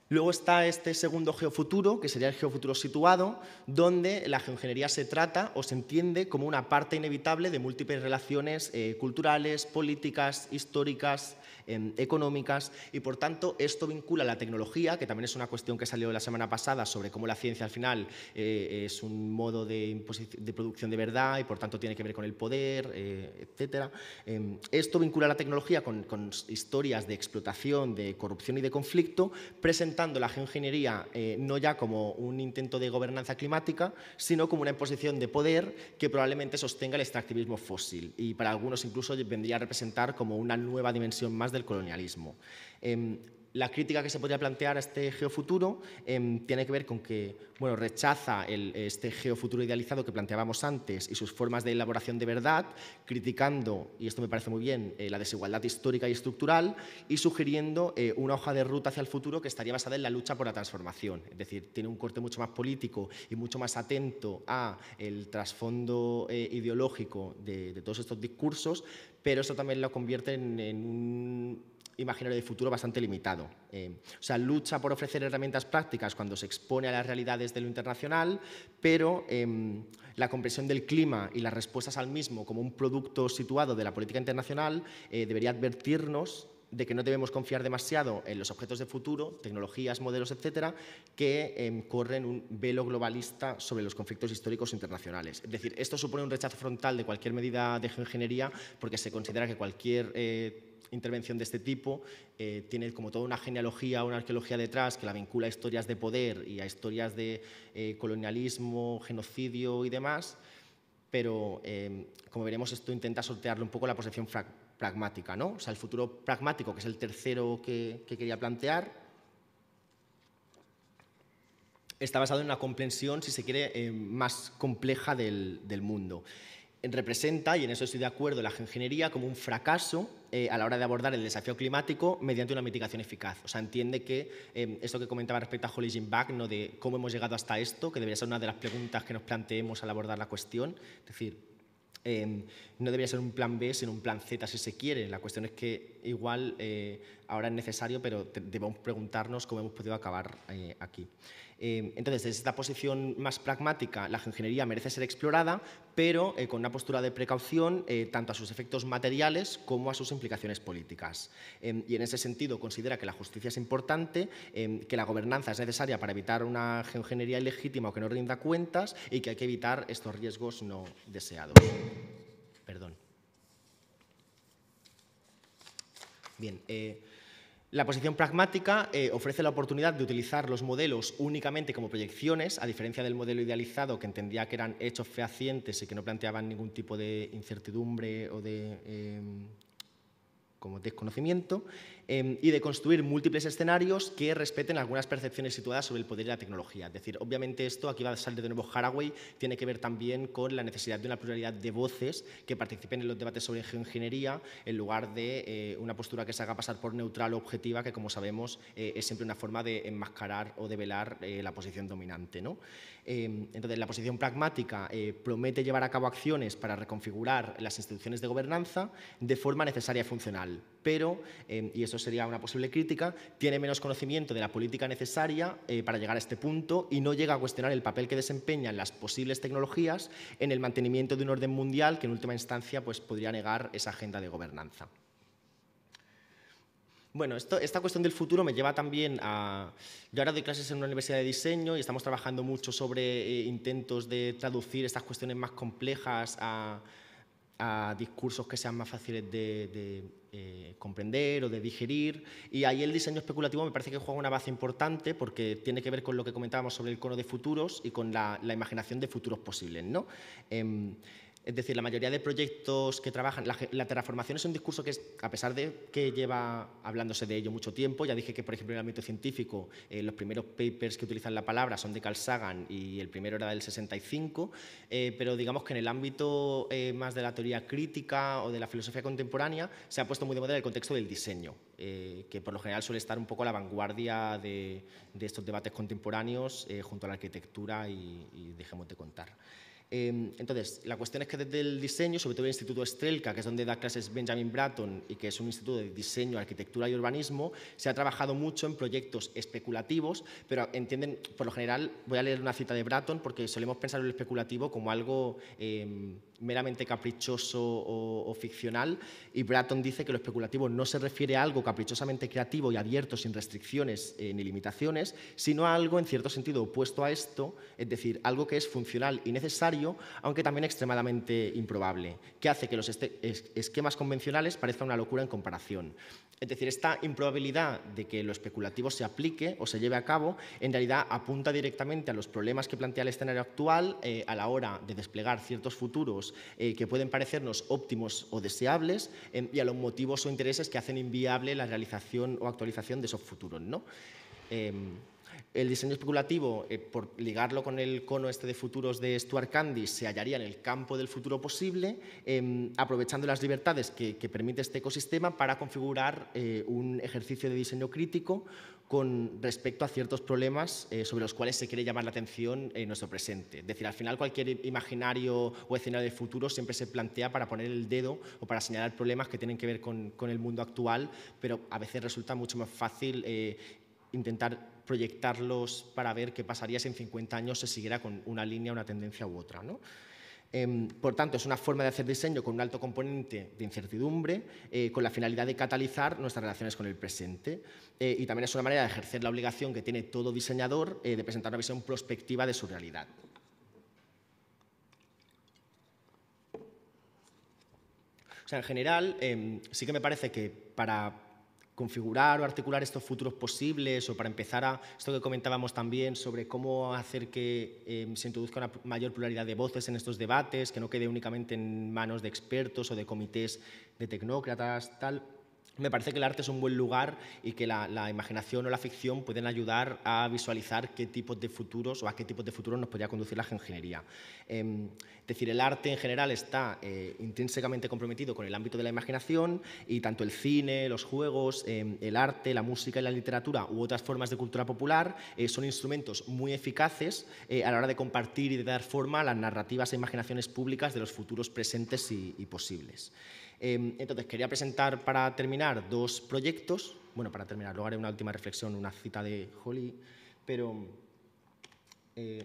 Luego está este segundo geofuturo, que sería el geofuturo situado, donde la geoingeniería se trata o se entiende como una parte inevitable de múltiples relaciones eh, culturales, políticas, históricas, eh, económicas, y por tanto esto vincula la tecnología, que también es una cuestión que salió la semana pasada sobre cómo la ciencia al final eh, es un modo de, de producción de verdad y por tanto tiene que ver con el poder, eh, etcétera. Eh, esto vincula la tecnología con, con historias de explotación, de corrupción y de conflicto, presentando la geoingeniería eh, no ya como un intento de gobernanza climática, sino como una imposición de poder que probablemente sostenga el extractivismo fósil y para algunos incluso vendría a representar como una nueva dimensión más del colonialismo. Eh, La crítica que se podría plantear a este geofuturo eh, tiene que ver con que bueno, rechaza el, este geofuturo idealizado que planteábamos antes y sus formas de elaboración de verdad, criticando, y esto me parece muy bien, eh, la desigualdad histórica y estructural y sugiriendo eh, una hoja de ruta hacia el futuro que estaría basada en la lucha por la transformación. Es decir, tiene un corte mucho más político y mucho más atento al trasfondo eh, ideológico de, de todos estos discursos, pero eso también lo convierte en, en un imaginario de futuro bastante limitado. Eh, o sea, lucha por ofrecer herramientas prácticas cuando se expone a las realidades de lo internacional, pero eh, la comprensión del clima y las respuestas al mismo como un producto situado de la política internacional eh, debería advertirnos de que no debemos confiar demasiado en los objetos de futuro, tecnologías, modelos, etcétera, que eh, corren un velo globalista sobre los conflictos históricos internacionales. Es decir, esto supone un rechazo frontal de cualquier medida de geoingeniería porque se considera que cualquier eh, intervención de este tipo eh, tiene como toda una genealogía, una arqueología detrás que la vincula a historias de poder y a historias de eh, colonialismo, genocidio y demás, pero eh, como veremos esto intenta sortearle un poco la posición pragmática, ¿no? O sea, el futuro pragmático, que es el tercero que, que quería plantear, está basado en una comprensión, si se quiere, eh, más compleja del, del mundo. Representa, y en eso estoy de acuerdo, la geoingeniería como un fracaso eh, a la hora de abordar el desafío climático mediante una mitigación eficaz. O sea, entiende que eh, esto que comentaba respecto a Holly Jim Buck, ¿no? De cómo hemos llegado hasta esto, que debería ser una de las preguntas que nos planteemos al abordar la cuestión. Es decir, Eh, no debería ser un plan B, sino un plan Z si se quiere. La cuestión es que igual eh, ahora es necesario, pero debemos preguntarnos cómo hemos podido acabar eh, aquí. Eh, entonces, desde esta posición más pragmática, la geoingeniería merece ser explorada, pero eh, con una postura de precaución eh, tanto a sus efectos materiales como a sus implicaciones políticas. Eh, y en ese sentido considera que la justicia es importante, eh, que la gobernanza es necesaria para evitar una geoingeniería ilegítima o que no rinda cuentas y que hay que evitar estos riesgos no deseados. Perdón. Bien, eh, la posición pragmática eh, ofrece la oportunidad de utilizar los modelos únicamente como proyecciones, a diferencia del modelo idealizado que entendía que eran hechos fehacientes y que no planteaban ningún tipo de incertidumbre o de eh, como desconocimiento, eh, y de construir múltiples escenarios que respeten algunas percepciones situadas sobre el poder y la tecnología. Es decir, obviamente esto, aquí va a salir de nuevo Haraway, tiene que ver también con la necesidad de una pluralidad de voces que participen en los debates sobre geoingeniería, en lugar de eh, una postura que se haga pasar por neutral o objetiva, que como sabemos eh, es siempre una forma de enmascarar o de velar eh, la posición dominante, ¿no? Eh, entonces, la posición pragmática eh, promete llevar a cabo acciones para reconfigurar las instituciones de gobernanza de forma necesaria y funcional. Pero, eh, y eso sería una posible crítica, tiene menos conocimiento de la política necesaria eh, para llegar a este punto y no llega a cuestionar el papel que desempeñan las posibles tecnologías en el mantenimiento de un orden mundial que en última instancia pues, podría negar esa agenda de gobernanza. Bueno, esto, esta cuestión del futuro me lleva también a... Yo ahora doy clases en una universidad de diseño y estamos trabajando mucho sobre eh, intentos de traducir estas cuestiones más complejas a... a discursos que sean más fáciles de, de eh, comprender o de digerir, y ahí el diseño especulativo me parece que juega una baza importante porque tiene que ver con lo que comentábamos sobre el cono de futuros y con la, la imaginación de futuros posibles, ¿no? Eh, es decir, la mayoría de proyectos que trabajan, la, la terraformación es un discurso que, a pesar de que lleva hablándose de ello mucho tiempo, ya dije que, por ejemplo, en el ámbito científico, eh, los primeros papers que utilizan la palabra son de Carl Sagan y el primero era del sesenta y cinco, eh, pero digamos que en el ámbito eh, más de la teoría crítica o de la filosofía contemporánea se ha puesto muy de moda el contexto del diseño, eh, que por lo general suele estar un poco a la vanguardia de, de estos debates contemporáneos eh, junto a la arquitectura y, y dejemos de contar. Entonces, la cuestión es que desde el diseño, sobre todo el Instituto Estrelka, que es donde da clases Benjamin Bratton y que es un instituto de diseño, arquitectura y urbanismo, se ha trabajado mucho en proyectos especulativos, pero entienden, por lo general, voy a leer una cita de Bratton porque solemos pensar en lo especulativo como algo eh, meramente caprichoso o, o ficcional, y Bratton dice que lo especulativo no se refiere a algo caprichosamente creativo y abierto sin restricciones eh, ni limitaciones, sino a algo en cierto sentido opuesto a esto, es decir, algo que es funcional y necesario, aunque también extremadamente improbable, que hace que los esquemas convencionales parezcan una locura en comparación. Es decir, esta improbabilidad de que lo especulativo se aplique o se lleve a cabo, en realidad apunta directamente a los problemas que plantea el escenario actual eh, a la hora de desplegar ciertos futuros eh, que pueden parecernos óptimos o deseables eh, y a los motivos o intereses que hacen inviable la realización o actualización de esos futuros, ¿no? Eh, El diseño especulativo, eh, por ligarlo con el cono este de futuros de Stuart Candy, se hallaría en el campo del futuro posible, eh, aprovechando las libertades que, que permite este ecosistema para configurar eh, un ejercicio de diseño crítico con respecto a ciertos problemas eh, sobre los cuales se quiere llamar la atención en nuestro presente. Es decir, al final cualquier imaginario o escenario del futuro siempre se plantea para poner el dedo o para señalar problemas que tienen que ver con, con el mundo actual, pero a veces resulta mucho más fácil eh, intentar proyectarlos para ver qué pasaría si en cincuenta años se siguiera con una línea, una tendencia u otra, ¿no? Eh, por tanto, es una forma de hacer diseño con un alto componente de incertidumbre, eh, con la finalidad de catalizar nuestras relaciones con el presente eh, y también es una manera de ejercer la obligación que tiene todo diseñador eh, de presentar una visión prospectiva de su realidad. O sea, en general, eh, sí que me parece que para configurar o articular estos futuros posibles o para empezar a esto que comentábamos también sobre cómo hacer que eh, se introduzca una mayor pluralidad de voces en estos debates, que no quede únicamente en manos de expertos o de comités de tecnócratas, tal. me parece que el arte es un buen lugar y que la, la imaginación o la ficción pueden ayudar a visualizar qué tipos de futuros o a qué tipos de futuros nos podría conducir la geoingeniería. Eh, es decir, el arte en general está eh, intrínsecamente comprometido con el ámbito de la imaginación y tanto el cine, los juegos, eh, el arte, la música y la literatura u otras formas de cultura popular eh, son instrumentos muy eficaces eh, a la hora de compartir y de dar forma a las narrativas e imaginaciones públicas de los futuros presentes y, y posibles. Entonces, quería presentar para terminar dos proyectos. Bueno, para terminar, luego haré una última reflexión, una cita de Holly, pero eh,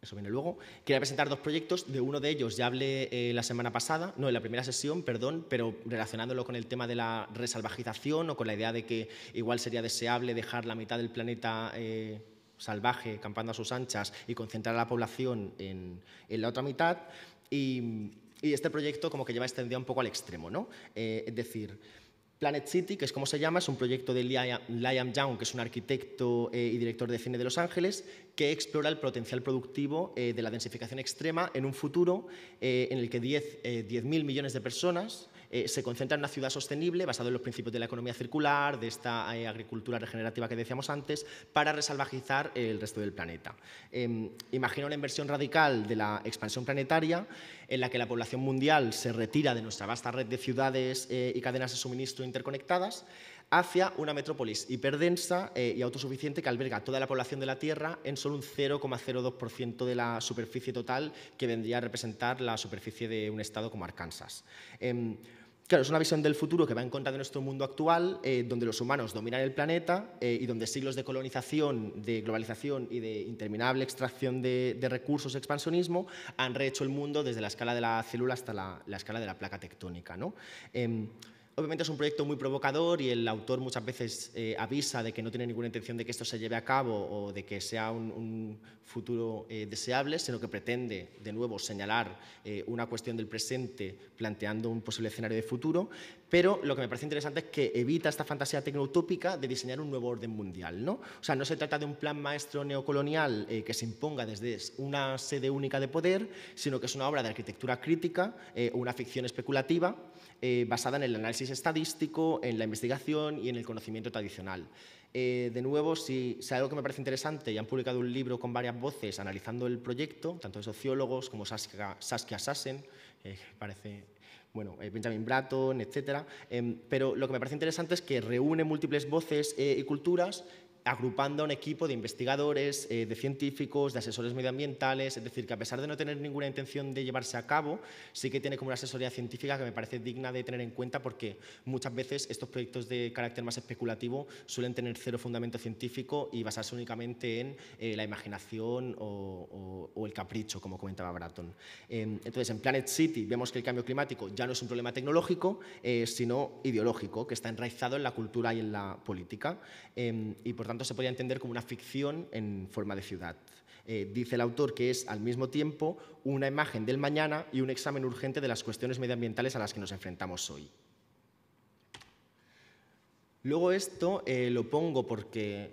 eso viene luego. Quería presentar dos proyectos. De uno de ellos ya hablé eh, la semana pasada, no, en la primera sesión, perdón, pero relacionándolo con el tema de la resalvajización o con la idea de que igual sería deseable dejar la mitad del planeta eh, salvaje, campando a sus anchas y concentrar a la población en, en la otra mitad. Y... Y este proyecto como que lleva extendida un poco al extremo, ¿no? Eh, es decir, Planet City, que es como se llama, es un proyecto de Liam Young, que es un arquitecto eh, y director de cine de Los Ángeles, que explora el potencial productivo eh, de la densificación extrema en un futuro eh, en el que diez mil millones de personas eh, se concentran en una ciudad sostenible basada en los principios de la economía circular, de esta eh, agricultura regenerativa que decíamos antes, para resalvajizar el resto del planeta. Eh, imagina una inversión radical de la expansión planetaria en la que la población mundial se retira de nuestra vasta red de ciudades eh, y cadenas de suministro interconectadas hacia una metrópolis hiperdensa eh, y autosuficiente que alberga toda la población de la Tierra en solo un cero coma cero dos por ciento de la superficie total que vendría a representar la superficie de un estado como Arkansas. Eh, Claro, es una visión del futuro que va en contra de nuestro mundo actual, eh, donde los humanos dominan el planeta eh, y donde siglos de colonización, de globalización y de interminable extracción de, de recursos, expansionismo, han rehecho el mundo desde la escala de la célula hasta la, la escala de la placa tectónica, ¿no? Eh, Obviamente es un proyecto muy provocador y el autor muchas veces eh, avisa de que no tiene ninguna intención de que esto se lleve a cabo o de que sea un, un futuro eh, deseable, sino que pretende, de nuevo, señalar eh, una cuestión del presente planteando un posible escenario de futuro, pero lo que me parece interesante es que evita esta fantasía tecnoutópica de diseñar un nuevo orden mundial, ¿no? O sea, no se trata de un plan maestro neocolonial eh, que se imponga desde una sede única de poder, sino que es una obra de arquitectura crítica eh, o una ficción especulativa eh, basada en el análisis estadístico, en la investigación y en el conocimiento tradicional. Eh, de nuevo, si, si algo que me parece interesante, y han publicado un libro con varias voces analizando el proyecto, tanto de sociólogos como Saskia, Saskia Sassen, eh, parece, bueno, eh, Benjamin Bratton, etcétera. Eh, pero lo que me parece interesante es que reúne múltiples voces eh, y culturas, agrupando a un equipo de investigadores, eh, de científicos, de asesores medioambientales, es decir, que a pesar de no tener ninguna intención de llevarse a cabo, sí que tiene como una asesoría científica que me parece digna de tener en cuenta porque muchas veces estos proyectos de carácter más especulativo suelen tener cero fundamento científico y basarse únicamente en eh, la imaginación o, o, o el capricho, como comentaba Bratton. Eh, entonces, en Planet City vemos que el cambio climático ya no es un problema tecnológico, eh, sino ideológico, que está enraizado en la cultura y en la política, eh, y por tanto se podría entender como una ficción en forma de ciudad. Eh, dice el autor que es, al mismo tiempo, una imagen del mañana y un examen urgente de las cuestiones medioambientales a las que nos enfrentamos hoy. Luego esto eh, lo pongo porque,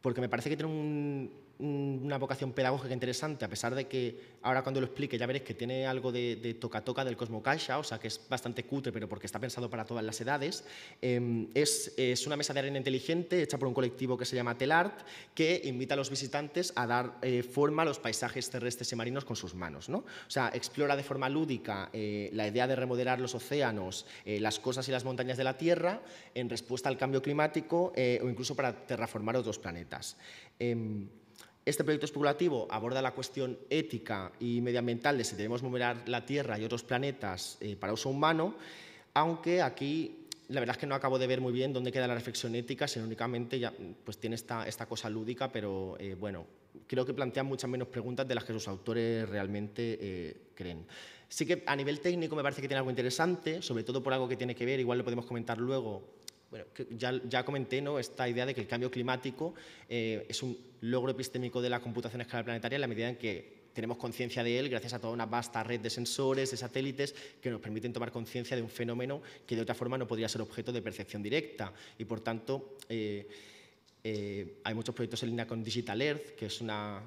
porque me parece que tiene un, un, una vocación pedagógica interesante, a pesar de que ahora cuando lo explique ya veréis que tiene algo de toca-toca de del Cosmocaixa, o sea que es bastante cutre, pero porque está pensado para todas las edades. Eh, es, es una mesa de arena inteligente hecha por un colectivo que se llama Telart, que invita a los visitantes a dar eh, forma a los paisajes terrestres y marinos con sus manos, ¿no? O sea, explora de forma lúdica eh, la idea de remodelar los océanos, eh, las cosas y las montañas de la Tierra en respuesta al cambio climático eh, o incluso para terraformar otros planetas. Eh, Este proyecto especulativo aborda la cuestión ética y medioambiental de si debemos mover la Tierra y otros planetas eh, para uso humano, aunque aquí la verdad es que no acabo de ver muy bien dónde queda la reflexión ética, sino únicamente ya, pues tiene esta, esta cosa lúdica, pero eh, bueno, creo que plantea muchas menos preguntas de las que sus autores realmente eh, creen. Sí que a nivel técnico me parece que tiene algo interesante, sobre todo por algo que tiene que ver, igual lo podemos comentar luego. Bueno, ya, ya comenté, ¿no?, esta idea de que el cambio climático eh, es un logro epistémico de la computación a escala planetaria en la medida en que tenemos conciencia de él gracias a toda una vasta red de sensores, de satélites, que nos permiten tomar conciencia de un fenómeno que de otra forma no podría ser objeto de percepción directa. Y, por tanto, eh, eh, hay muchos proyectos en línea con Digital Earth, que es una,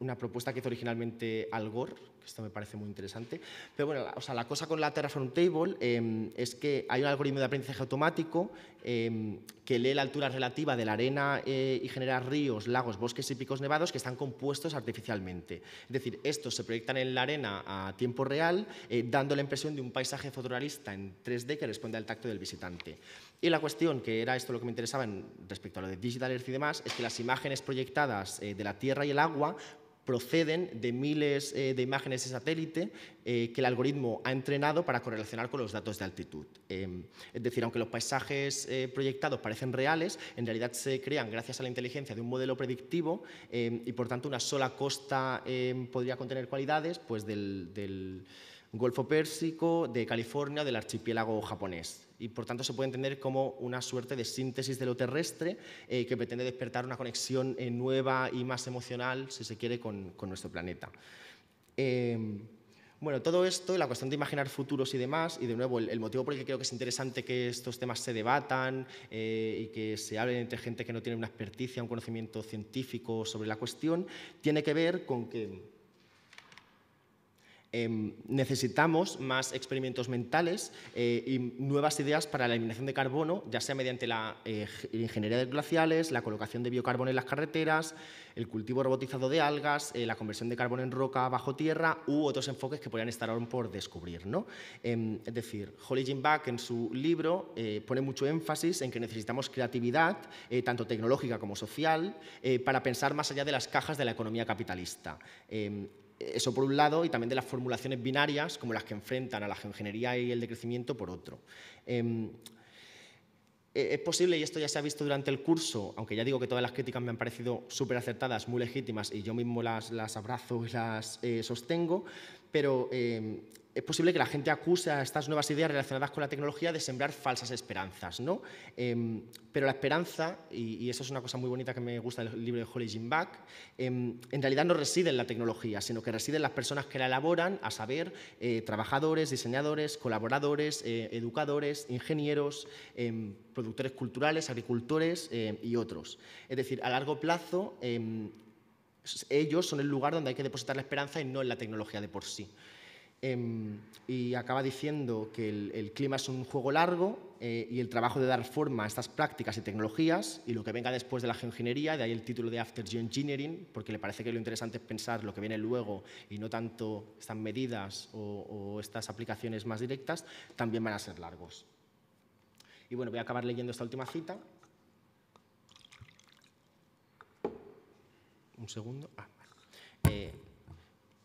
una propuesta que hizo originalmente Al Gore, que esto me parece muy interesante. Pero bueno, o sea, la cosa con la Terraform Table eh, es que hay un algoritmo de aprendizaje automático eh, que lee la altura relativa de la arena eh, y genera ríos, lagos, bosques y picos nevados que están compuestos artificialmente. Es decir, estos se proyectan en la arena a tiempo real, eh, dando la impresión de un paisaje fotorrealista en tres D que responde al tacto del visitante. Y la cuestión, que era esto lo que me interesaba en, respecto a lo de Digital Earth y demás, es que las imágenes proyectadas eh, de la Tierra y el agua proceden de miles eh, de imágenes de satélite eh, que el algoritmo ha entrenado para correlacionar con los datos de altitud. Eh, es decir, aunque los paisajes eh, proyectados parecen reales, en realidad se crean gracias a la inteligencia de un modelo predictivo eh, y, por tanto, una sola costa eh, podría contener cualidades pues, del, del Golfo Pérsico, de California o del archipiélago japonés. Y, por tanto, se puede entender como una suerte de síntesis de lo terrestre eh, que pretende despertar una conexión eh, nueva y más emocional, si se quiere, con, con nuestro planeta. Eh, bueno, todo esto y la cuestión de imaginar futuros y demás, y de nuevo, el, el motivo por el que creo que es interesante que estos temas se debatan eh, y que se hablen entre gente que no tiene una experticia, un conocimiento científico sobre la cuestión, tiene que ver con que Eh, necesitamos más experimentos mentales eh, y nuevas ideas para la eliminación de carbono, ya sea mediante la eh, ingeniería de glaciales, la colocación de biocarbón en las carreteras, el cultivo robotizado de algas, eh, la conversión de carbono en roca bajo tierra u otros enfoques que podrían estar aún por descubrir, ¿no? Eh, es decir, Holly Jim Buck en su libro eh, pone mucho énfasis en que necesitamos creatividad, eh, tanto tecnológica como social, eh, para pensar más allá de las cajas de la economía capitalista. Eh, Eso por un lado, y también de las formulaciones binarias, como las que enfrentan a la geoingeniería y el decrecimiento, por otro. Eh, es posible, y esto ya se ha visto durante el curso, aunque ya digo que todas las críticas me han parecido súper acertadas, muy legítimas, y yo mismo las, las abrazo y las eh, sostengo, pero eh, es posible que la gente acuse a estas nuevas ideas relacionadas con la tecnología de sembrar falsas esperanzas, ¿no? Eh, pero la esperanza, y, y eso es una cosa muy bonita que me gusta del libro de Holly Jim Buck, eh, en realidad no reside en la tecnología, sino que reside en las personas que la elaboran, a saber, eh, trabajadores, diseñadores, colaboradores, eh, educadores, ingenieros, eh, productores culturales, agricultores eh, y otros. Es decir, a largo plazo, eh, ellos son el lugar donde hay que depositar la esperanza y no en la tecnología de por sí. Eh, y acaba diciendo que el, el clima es un juego largo eh, y el trabajo de dar forma a estas prácticas y tecnologías y lo que venga después de la geoingeniería, de ahí el título de After Geoengineering, porque le parece que lo interesante es pensar lo que viene luego y no tanto estas medidas o, o estas aplicaciones más directas, también van a ser largos. Y bueno, voy a acabar leyendo esta última cita. Un segundo. Ah, vale. Eh,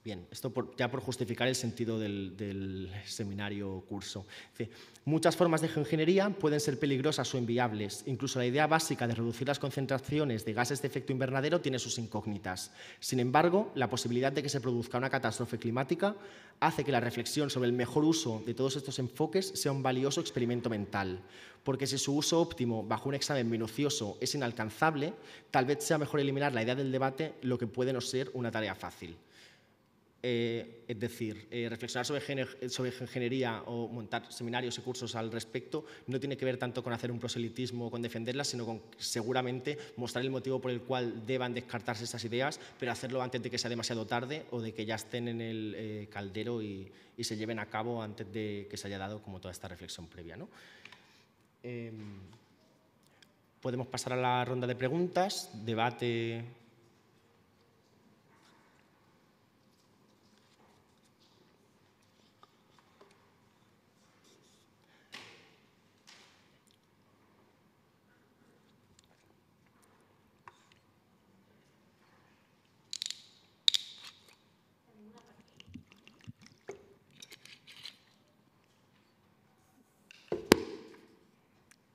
Bien, esto por, ya por justificar el sentido del, del seminario o curso. Sí. Muchas formas de geoingeniería pueden ser peligrosas o inviables. Incluso la idea básica de reducir las concentraciones de gases de efecto invernadero tiene sus incógnitas. Sin embargo, la posibilidad de que se produzca una catástrofe climática hace que la reflexión sobre el mejor uso de todos estos enfoques sea un valioso experimento mental. Porque si su uso óptimo bajo un examen minucioso es inalcanzable, tal vez sea mejor eliminar la idea del debate, lo que puede no ser una tarea fácil. Eh, es decir, eh, reflexionar sobre, sobre geoingeniería o montar seminarios y cursos al respecto no tiene que ver tanto con hacer un proselitismo o con defenderlas, sino con seguramente mostrar el motivo por el cual deban descartarse esas ideas, pero hacerlo antes de que sea demasiado tarde o de que ya estén en el eh, caldero y, y se lleven a cabo antes de que se haya dado como toda esta reflexión previa, ¿no? Eh, podemos pasar a la ronda de preguntas, debate.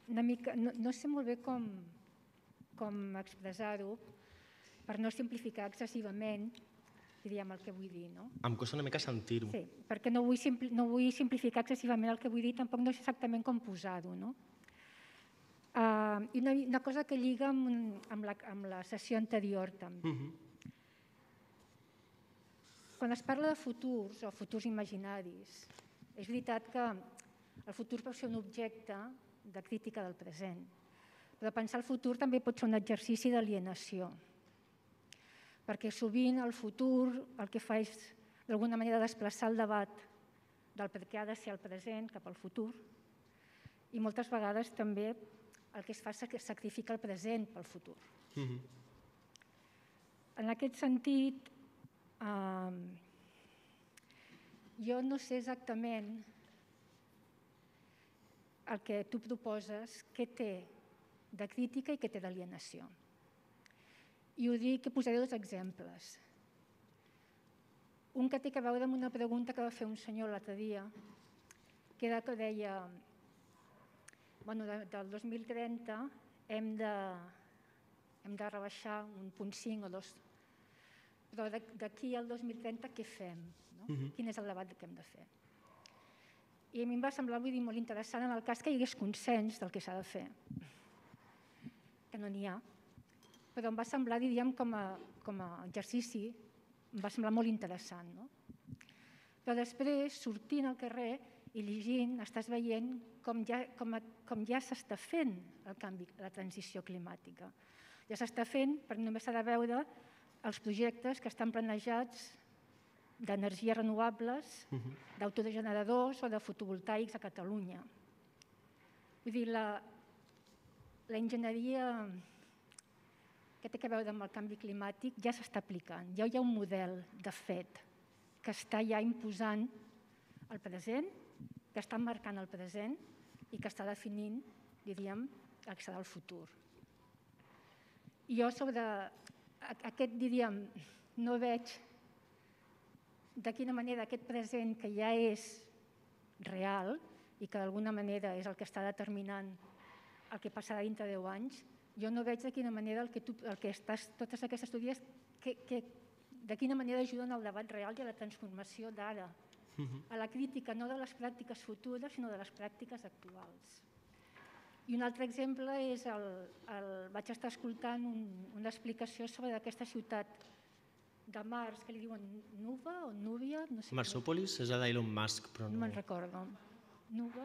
Una mica, no, no sé molt bé com, com expressar-ho, per no simplificar excessivament, diríem el que vull dir, no? Em costa una mica sentir-ho. Sí, perquè no vull, simpli, no vull simplificar excessivament el que vull dir, tampoc no sé exactament com posar-ho, no? Uh, I una, una cosa que lliga amb, amb, la, amb la sessió anterior, també. Uh-huh. Quan es parla de futurs o futurs imaginaris, és veritat que el futur pot ser un objecte de crítica del present. Però pensar el futur també pot ser un exercici d'alienació, perquè sovint el futur el que fa és d'alguna manera desplaçar el debat del per què ha de ser el present cap al futur i moltes vegades també el que es fa és sacrificar el present pel futur. En aquest sentit, jo no sé exactament el que tu proposes, què té de crítica i què té d'alienació. I ho dic que posaré dos exemples. Un que té a veure amb una pregunta que va fer un senyor l'altre dia, que era que deia del dos mil trenta hem de rebaixar un punt cinc o dos, però d'aquí al dos mil trenta què fem? Quin és el debat que hem de fer? I a mi em va semblar molt interessant en el cas que hi hagués consens del que s'ha de fer, que no n'hi ha, però em va semblar, diríem, com a exercici, em va semblar molt interessant. Però després, sortint al carrer i llegint, estàs veient com ja s'està fent el canvi, la transició climàtica. Ja s'està fent, perquè només s'ha de veure els projectes que estan planejats d'energies renovables, d'autogeneradors o de fotovoltaics a Catalunya. Vull dir, la enginyeria que té a veure amb el canvi climàtic ja s'està aplicant. Ja hi ha un model, de fet, que està ja imposant el present, que està marcant el present i que està definint, diríem, el que serà el futur. Jo sobre aquest, diríem, no veig de quina manera aquest present que ja és real i que d'alguna manera és el que està determinant el que passarà dintre de deu anys, jo no veig de quina manera totes aquestes teories de quina manera ajuden al debat real i a la transformació d'ara, a la crítica no de les pràctiques futures sinó de les pràctiques actuals. I un altre exemple és, vaig estar escoltant una explicació sobre aquesta ciutat de Mars, que li diuen Nuva o Núvia? Marsópolis és la d'Elon Musk, però no... No me'n recordo. Nuva.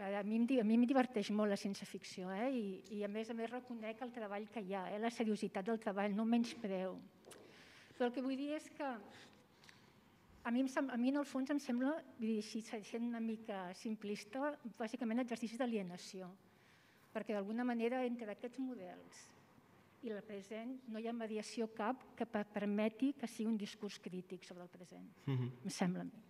A mi em diverteix molt la ciència-ficció i a més a més reconec el treball que hi ha, la seriositat del treball, no menyspreu. Però el que vull dir és que a mi en el fons em sembla, si sent una mica simplista, bàsicament exercicis d'alienació, perquè d'alguna manera entre aquests models i el present no hi ha mediació cap que permeti que sigui un discurs crític sobre el present, em sembla a mi.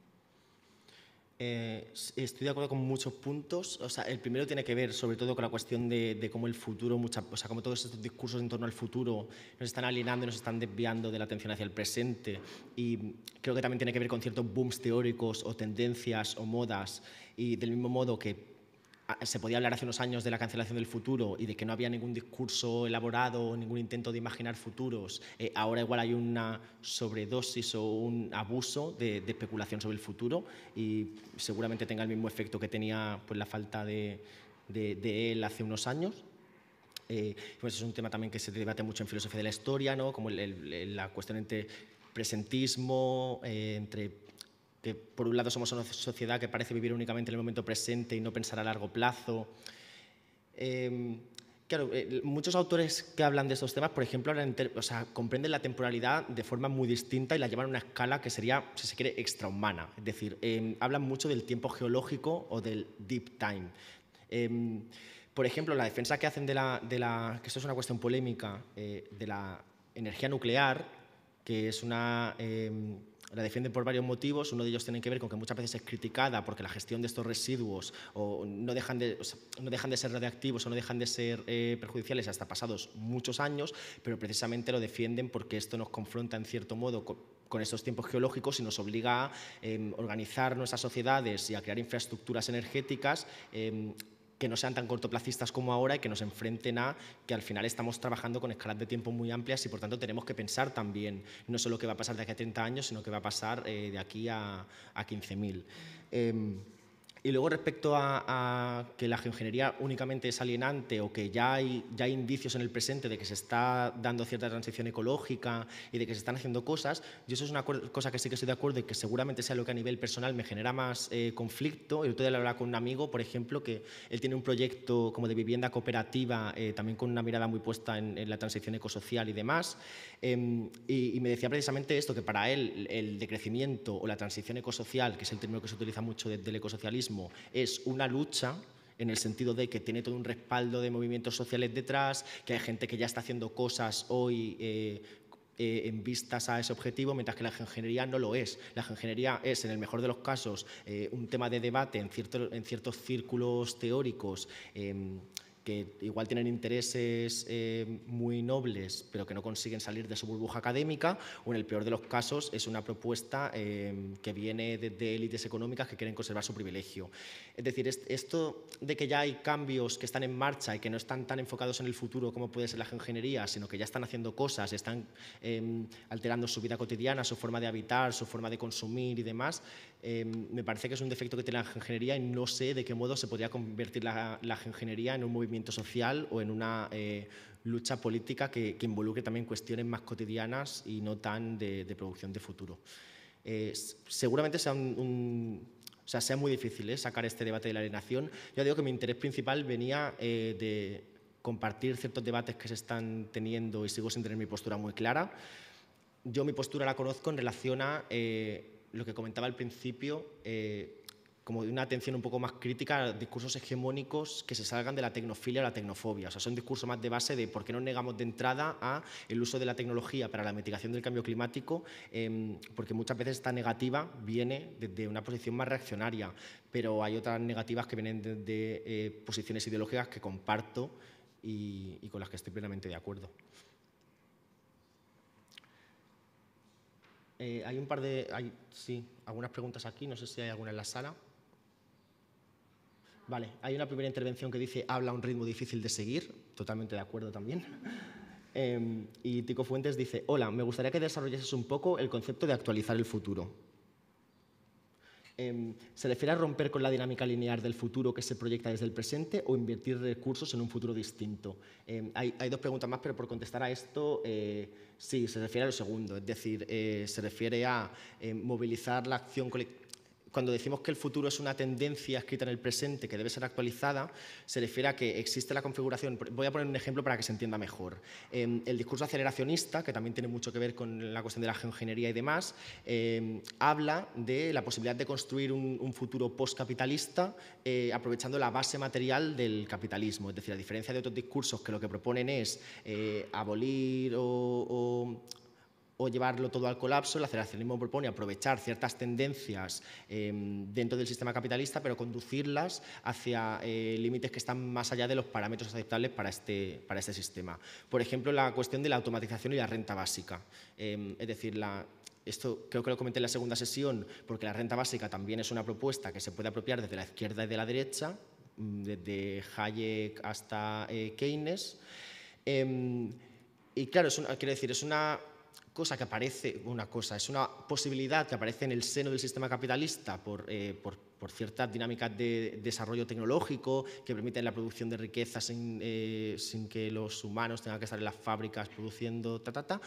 Estoy de acuerdo con muchos puntos. O sea, el primero tiene que ver sobre todo con la cuestión de, de cómo el futuro, mucha, o sea, cómo todos estos discursos en torno al futuro nos están alienando y nos están desviando de la atención hacia el presente. Y creo que también tiene que ver con ciertos booms teóricos o tendencias o modas. Y del mismo modo que se podía hablar hace unos años de la cancelación del futuro y de que no había ningún discurso elaborado, ningún intento de imaginar futuros. Eh, ahora igual hay una sobredosis o un abuso de, de especulación sobre el futuro y seguramente tenga el mismo efecto que tenía pues, la falta de, de, de él hace unos años. Eh, pues es un tema también que se debate mucho en filosofía de la historia, ¿no? Como el, el, la cuestión entre presentismo, eh, entre... que por un lado somos una sociedad que parece vivir únicamente en el momento presente y no pensar a largo plazo. Eh, claro, eh, muchos autores que hablan de estos temas, por ejemplo, o sea, comprenden la temporalidad de forma muy distinta y la llevan a una escala que sería, si se quiere, extrahumana. Es decir, eh, hablan mucho del tiempo geológico o del deep time. Eh, por ejemplo, la defensa que hacen de la, de la que esto es una cuestión polémica, eh, de la energía nuclear, que es una... Eh, la defienden por varios motivos. Uno de ellos tiene que ver con que muchas veces es criticada porque la gestión de estos residuos o no, dejan de, o sea, no dejan de ser radiactivos o no dejan de ser eh, perjudiciales hasta pasados muchos años, pero precisamente lo defienden porque esto nos confronta en cierto modo con, con estos tiempos geológicos y nos obliga a eh, organizar nuestras sociedades y a crear infraestructuras energéticas eh, que no sean tan cortoplacistas como ahora y que nos enfrenten a que al final estamos trabajando con escalas de tiempo muy amplias y por tanto tenemos que pensar también no solo qué va a pasar de aquí a treinta años, sino qué va a pasar eh, de aquí a, a quince mil. Eh, Y luego respecto a, a que la geoingeniería únicamente es alienante o que ya hay, ya hay indicios en el presente de que se está dando cierta transición ecológica y de que se están haciendo cosas, yo eso es una cosa que sí que estoy de acuerdo y que seguramente sea lo que a nivel personal me genera más eh, conflicto. El otro día lo hablaba con un amigo, por ejemplo, que él tiene un proyecto como de vivienda cooperativa, eh, también con una mirada muy puesta en, en la transición ecosocial y demás, eh, y, y me decía precisamente esto, que para él el decrecimiento o la transición ecosocial, que es el término que se utiliza mucho de, del ecosocialismo, es una lucha en el sentido de que tiene todo un respaldo de movimientos sociales detrás, que hay gente que ya está haciendo cosas hoy eh, eh, en vistas a ese objetivo, mientras que la geoingeniería no lo es. La geoingeniería es, en el mejor de los casos, eh, un tema de debate en, cierto, en ciertos círculos teóricos eh, que igual tienen intereses eh, muy nobles, pero que no consiguen salir de su burbuja académica, o en el peor de los casos es una propuesta eh, que viene de, de élites económicas que quieren conservar su privilegio. Es decir, es, esto de que ya hay cambios que están en marcha y que no están tan enfocados en el futuro como puede ser la geoingeniería, sino que ya están haciendo cosas, están eh, alterando su vida cotidiana, su forma de habitar, su forma de consumir y demás, eh, me parece que es un defecto que tiene la geoingeniería y no sé de qué modo se podría convertir la, la geoingeniería en un movimiento social o en una eh, lucha política que, que involucre también cuestiones más cotidianas y no tan de, de producción de futuro. Eh, seguramente sea, un, un, o sea, sea muy difícil eh, sacar este debate de la alienación. Yo digo que mi interés principal venía eh, de compartir ciertos debates que se están teniendo y sigo sin tener mi postura muy clara. Yo mi postura la conozco en relación a eh, lo que comentaba al principio, eh, como de una atención un poco más crítica a discursos hegemónicos que se salgan de la tecnofilia o la tecnofobia. O sea, son discursos más de base de por qué nos negamos de entrada a el uso de la tecnología para la mitigación del cambio climático, eh, porque muchas veces esta negativa viene desde una posición más reaccionaria, pero hay otras negativas que vienen de, de eh, posiciones ideológicas que comparto y, y con las que estoy plenamente de acuerdo. Eh, hay un par de... Hay, sí, algunas preguntas aquí, no sé si hay alguna en la sala. Vale, hay una primera intervención que dice habla a un ritmo difícil de seguir, totalmente de acuerdo también. Eh, y Tico Fuentes dice, hola, me gustaría que desarrollases un poco el concepto de actualizar el futuro. Eh, ¿Se refiere a romper con la dinámica lineal del futuro que se proyecta desde el presente o invertir recursos en un futuro distinto? Eh, hay, hay dos preguntas más, pero por contestar a esto, eh, sí, se refiere a lo segundo, es decir, eh, se refiere a eh, movilizar la acción colectiva. Cuando decimos que el futuro es una tendencia escrita en el presente que debe ser actualizada, se refiere a que existe la configuración. Voy a poner un ejemplo para que se entienda mejor. Eh, el discurso aceleracionista, que también tiene mucho que ver con la cuestión de la geoingeniería y demás, eh, habla de la posibilidad de construir un, un futuro postcapitalista eh, aprovechando la base material del capitalismo. Es decir, a diferencia de otros discursos que lo que proponen es eh, abolir o... o o llevarlo todo al colapso, el aceleracionismo propone aprovechar ciertas tendencias eh, dentro del sistema capitalista, pero conducirlas hacia eh, límites que están más allá de los parámetros aceptables para este, para este sistema. Por ejemplo, la cuestión de la automatización y la renta básica. Eh, es decir, la, esto creo que lo comenté en la segunda sesión, porque la renta básica también es una propuesta que se puede apropiar desde la izquierda y de la derecha, desde Hayek hasta eh, Keynes. Eh, y claro, es una, quiero decir, es una... cosa que aparece, una cosa, es una posibilidad que aparece en el seno del sistema capitalista por, eh, por, por ciertas dinámicas de desarrollo tecnológico que permiten la producción de riqueza sin, eh, sin que los humanos tengan que estar en las fábricas produciendo, ta, ta, ta.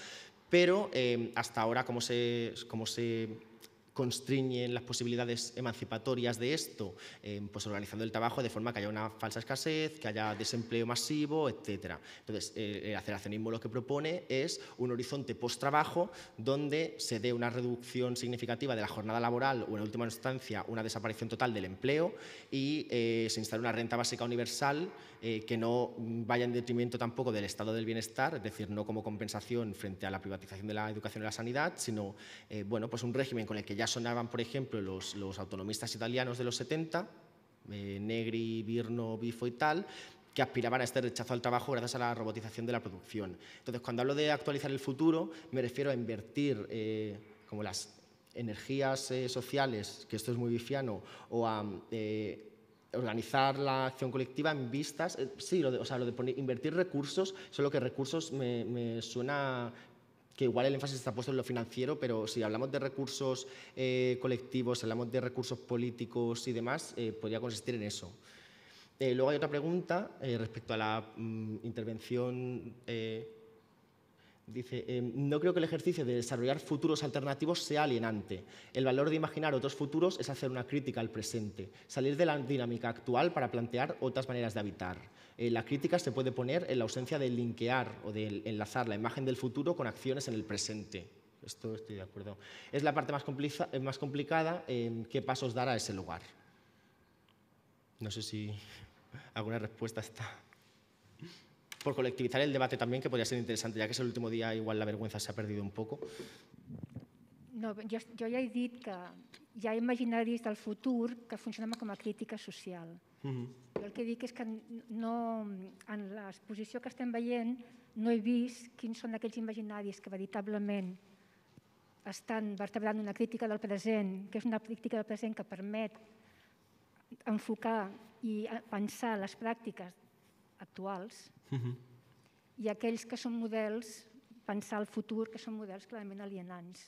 Pero eh, hasta ahora, como se, como se constriñen las posibilidades emancipatorias de esto, eh, pues organizando el trabajo de forma que haya una falsa escasez, que haya desempleo masivo, etcétera. Entonces, eh, el aceleracionismo lo que propone es un horizonte post-trabajo donde se dé una reducción significativa de la jornada laboral o, en última instancia, una desaparición total del empleo y eh, se instale una renta básica universal eh, que no vaya en detrimento tampoco del estado del bienestar, es decir, no como compensación frente a la privatización de la educación y la sanidad, sino eh, bueno, pues un régimen con el que ya sonaban, por ejemplo, los, los autonomistas italianos de los setenta, eh, Negri, Birno, Bifo y tal, que aspiraban a este rechazo al trabajo gracias a la robotización de la producción. Entonces, cuando hablo de actualizar el futuro, me refiero a invertir eh, como las energías eh, sociales, que esto es muy bifiano, o a... Eh, organizar la acción colectiva en vistas, eh, sí, lo de, o sea, lo de poner, invertir recursos, solo que recursos me, me suena que igual el énfasis está puesto en lo financiero, pero si hablamos de recursos eh, colectivos, hablamos de recursos políticos y demás, eh, podría consistir en eso. Eh, luego hay otra pregunta eh, respecto a la mm, intervención. Eh, Dice, eh, no creo que el ejercicio de desarrollar futuros alternativos sea alienante. El valor de imaginar otros futuros es hacer una crítica al presente, salir de la dinámica actual para plantear otras maneras de habitar. Eh, la crítica se puede poner en la ausencia de linkear o de enlazar la imagen del futuro con acciones en el presente. Esto estoy de acuerdo. Es la parte más, complica, más complicada, eh, qué pasos dar a ese lugar. No sé si alguna respuesta está... Por colectivizar el debate también, que podría ser interesante, ya que es el último día, igual la vergüenza se ha perdido un poco. No, jo, jo ja he dit que ja he imaginat des del futur que funcionava com a crítica social. Uh-huh. Jo el que dic és que no, en l'exposició que estem veient no he vist quins són aquells imaginaris que veritablement estan vertebrant una crítica del present, que és una crítica del present que permet enfocar i pensar les pràctiques actuals, uh-huh, i aquells que són models, pensar el futur, que són models clarament alienants.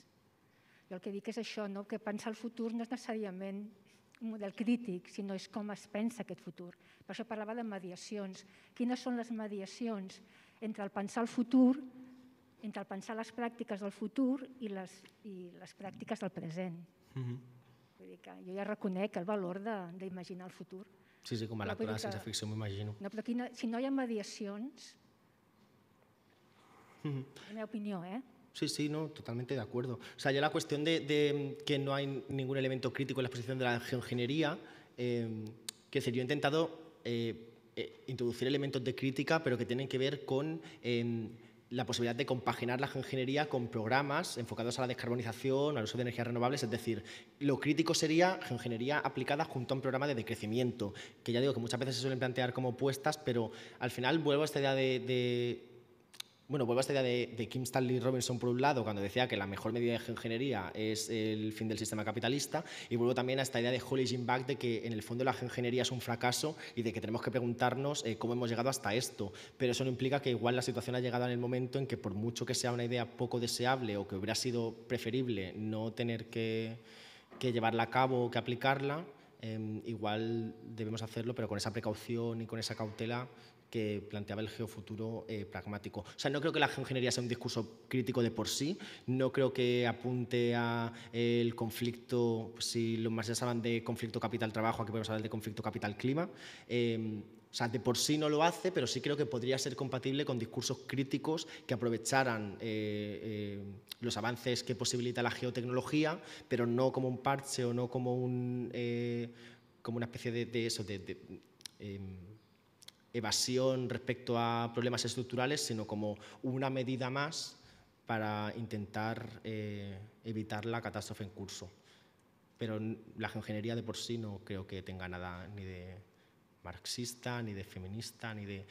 Jo el que dic és això, no? Que pensar el futur no és necessàriament un model crític, sinó és com es pensa aquest futur. Per això parlava de mediacions. Quines són les mediacions entre el pensar el futur, entre el pensar les pràctiques del futur i les, i les pràctiques del present. Uh-huh. Vull dir que jo ja reconec el valor d'imaginar el futur. Sí, sí, com a lectura de ciència ficció, m'imagino. No, però aquí no, si no hi ha mediacions... Uh-huh. És la meva opinió, eh? Sí, sí, no, totalmente de acuerdo. O sea, ya la cuestión de, de que no hay ningún elemento crítico en la exposición de la geoingeniería, eh, que sería, yo he intentado eh, eh, introducir elementos de crítica, pero que tienen que ver con... Eh, la posibilidad de compaginar la geoingeniería con programas enfocados a la descarbonización, al uso de energías renovables, es decir, lo crítico sería geoingeniería aplicada junto a un programa de decrecimiento, que ya digo que muchas veces se suelen plantear como opuestas, pero al final vuelvo a esta idea de... de bueno, vuelvo a esta idea de, de Kim Stanley Robinson, por un lado, cuando decía que la mejor medida de geoingeniería es el fin del sistema capitalista, y vuelvo también a esta idea de Holly Jim Buck de que en el fondo la geoingeniería es un fracaso y de que tenemos que preguntarnos eh, cómo hemos llegado hasta esto, pero eso no implica que igual la situación ha llegado en el momento en que por mucho que sea una idea poco deseable o que hubiera sido preferible no tener que, que llevarla a cabo o que aplicarla, eh, igual debemos hacerlo, pero con esa precaución y con esa cautela que planteaba el geofuturo eh, pragmático. O sea, no creo que la geoingeniería sea un discurso crítico de por sí, no creo que apunte a eh, el conflicto, si los marxistas hablan de conflicto capital-trabajo, aquí podemos hablar de conflicto capital-clima. Eh, o sea, de por sí no lo hace, pero sí creo que podría ser compatible con discursos críticos que aprovecharan eh, eh, los avances que posibilita la geotecnología, pero no como un parche o no como, un, eh, como una especie de, de eso, de... de eh, evasión respecto a problemas estructurales, sino como una medida más para intentar eh, evitar la catástrofe en curso. Pero la geoingeniería de por sí no creo que tenga nada ni de marxista, ni de feminista, ni de...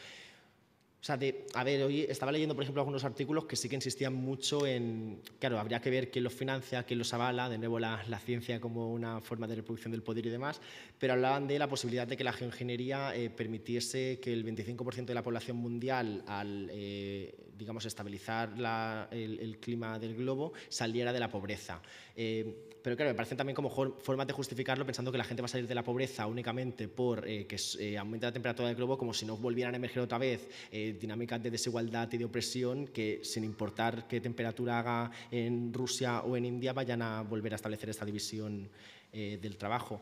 O sea, de, a ver, hoy estaba leyendo, por ejemplo, algunos artículos que sí que insistían mucho en... Claro, habría que ver quién los financia, quién los avala, de nuevo la, la ciencia como una forma de reproducción del poder y demás, pero hablaban de la posibilidad de que la geoingeniería eh, permitiese que el veinticinco por ciento de la población mundial, al, eh, digamos, estabilizar la, el, el clima del globo, saliera de la pobreza. Eh, pero claro, me parecen también como formas de justificarlo pensando que la gente va a salir de la pobreza únicamente por eh, que eh, aumente la temperatura del globo, como si no volvieran a emerger otra vez eh, dinámicas de desigualdad y de opresión que, sin importar qué temperatura haga en Rusia o en India, vayan a volver a establecer esta división eh, del trabajo.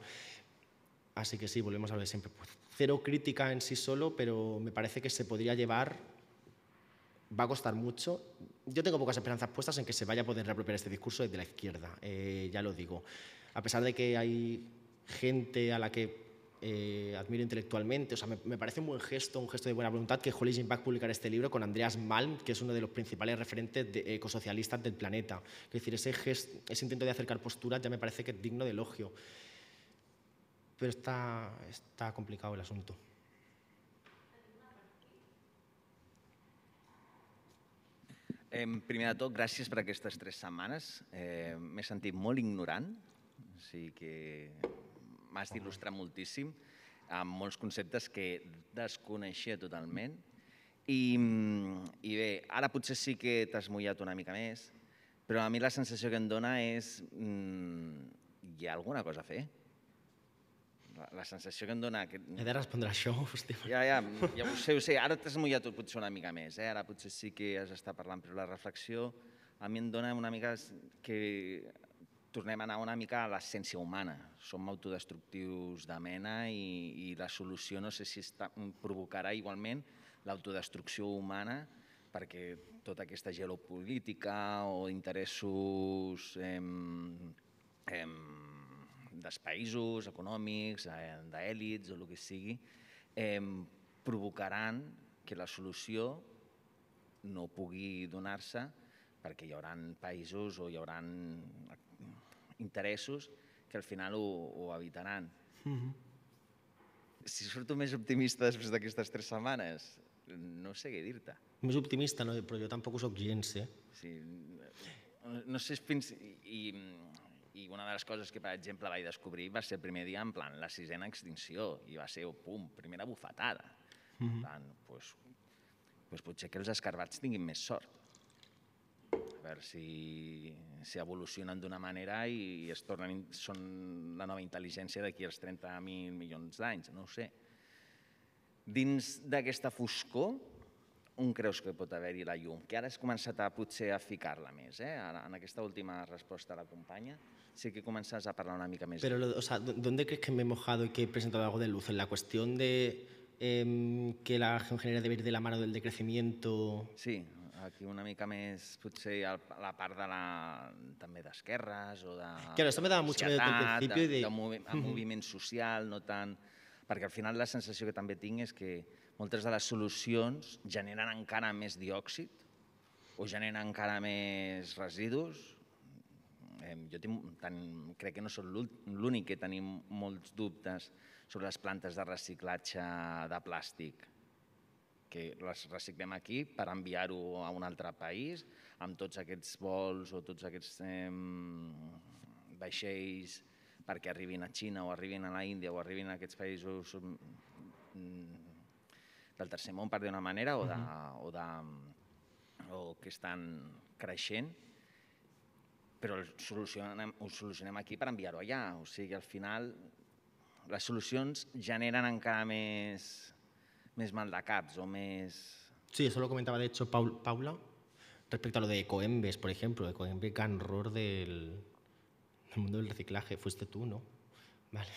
Así que sí, volvemos a hablar siempre. Cero crítica en sí solo, pero me parece que se podría llevar, va a costar mucho. Yo tengo pocas esperanzas puestas en que se vaya a poder reapropiar este discurso desde la izquierda, eh, ya lo digo. A pesar de que hay gente a la que... Eh, admiro intelectualmente, o sea, me, me parece un buen gesto, un gesto de buena voluntad que Holly Jim Buck publicara este libro con Andreas Malm, que es uno de los principales referentes de, ecosocialistas del planeta. Es decir, ese, gesto, ese intento de acercar posturas ya me parece que es digno de elogio. Pero está, está complicado el asunto. Eh, primer de tot, gràcies per aquestes tres setmanes. Eh, m'he sentit molt ignorant, així que... M'has d'il·lustrar moltíssim amb molts conceptes que desconeixia totalment i, I bé, ara potser sí que t'has mullat una mica més, però a mi la sensació que em dona és hi ha alguna cosa a fer? La sensació que em dona... He de respondre això, hòstia. Ja, ja, ja ho sé, ho sé. Ara t'has mullat potser una mica més, eh? Ara potser sí que has d'estar parlant, però la reflexió a mi em dona una mica que tornem a anar una mica a l'essència humana. Som autodestructius de mena i la solució no sé si provocarà igualment l'autodestrucció humana perquè tota aquesta geopolítica o interessos dels països econòmics, d'èlits o el que sigui, provocaran que la solució no pugui donar-se perquè hi haurà països o hi haurà interessos que al final ho evitaran. Si surto més optimista després d'aquestes tres setmanes, no sé què dir-te. Més optimista, però jo tampoc ho soc gens, eh? Sí, no sé fins... I una de les coses que, per exemple, vaig descobrir va ser el primer dia en plan la sisena extinció i va ser, pum, primera bufetada. En plan, doncs potser que els escarabats tinguin més sort. A veure si evolucionen d'una manera i es tornen... Són la nova intel·ligència d'aquí als trenta mil milions d'anys, no ho sé. Dins d'aquesta foscor, on creus que pot haver-hi la llum? Que ara has començat potser a ficar-la més, eh? En aquesta última resposta a la companya, sí que comences a parlar una mica més. Però, o sea, ¿dónde crees que me he mojado y que he presentado algo de luz? ¿En la cuestión de que la geoingeniería debe ir de la mano del decrecimiento? Sí, aquí una mica més, potser a la part també d'esquerres o de... Claro, esto me daba mucho miedo al principio de... de moviment social, no tant... Perquè al final la sensació que també tinc és que moltes de les solucions generen encara més diòxid o generen encara més residus. Jo crec que no soc l'únic que tenim molts dubtes sobre les plantes de reciclatge de plàstic, que les reciclem aquí per enviar-ho a un altre país, amb tots aquests vols o tots aquests vaixells perquè arribin a Xina o arribin a l'Índia o arribin a aquests països del tercer món, per dir una manera, o que estan creixent, però ho solucionem aquí per enviar-ho allà. O sigui, al final, les solucions generen encara més maldecaps o més... Sí, eso lo comentaba, de hecho, Paula, respecto a lo de Ecoembes, por ejemplo. Ecoembes, gran error del... el mundo del reciclaje, fuiste tú, ¿no? Vale.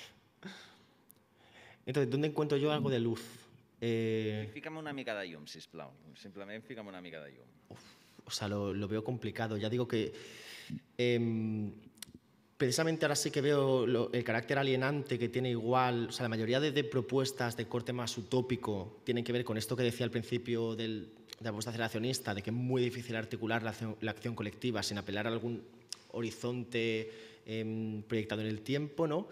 Entonces, ¿dónde encuentro yo algo de luz? Eh... Fíjame una mica de llum, sisplau. Simplemente fíjame una mica de llum. Uf, o sea, lo, lo veo complicado. Ya digo que... Eh, precisamente ahora sí que veo lo, el carácter alienante que tiene igual... O sea, la mayoría de, de propuestas de corte más utópico tienen que ver con esto que decía al principio del, de la propuesta aceleracionista, de que es muy difícil articular la, la acción colectiva sin apelar a algún horizonte... Eh, proyectado en el tiempo, ¿no?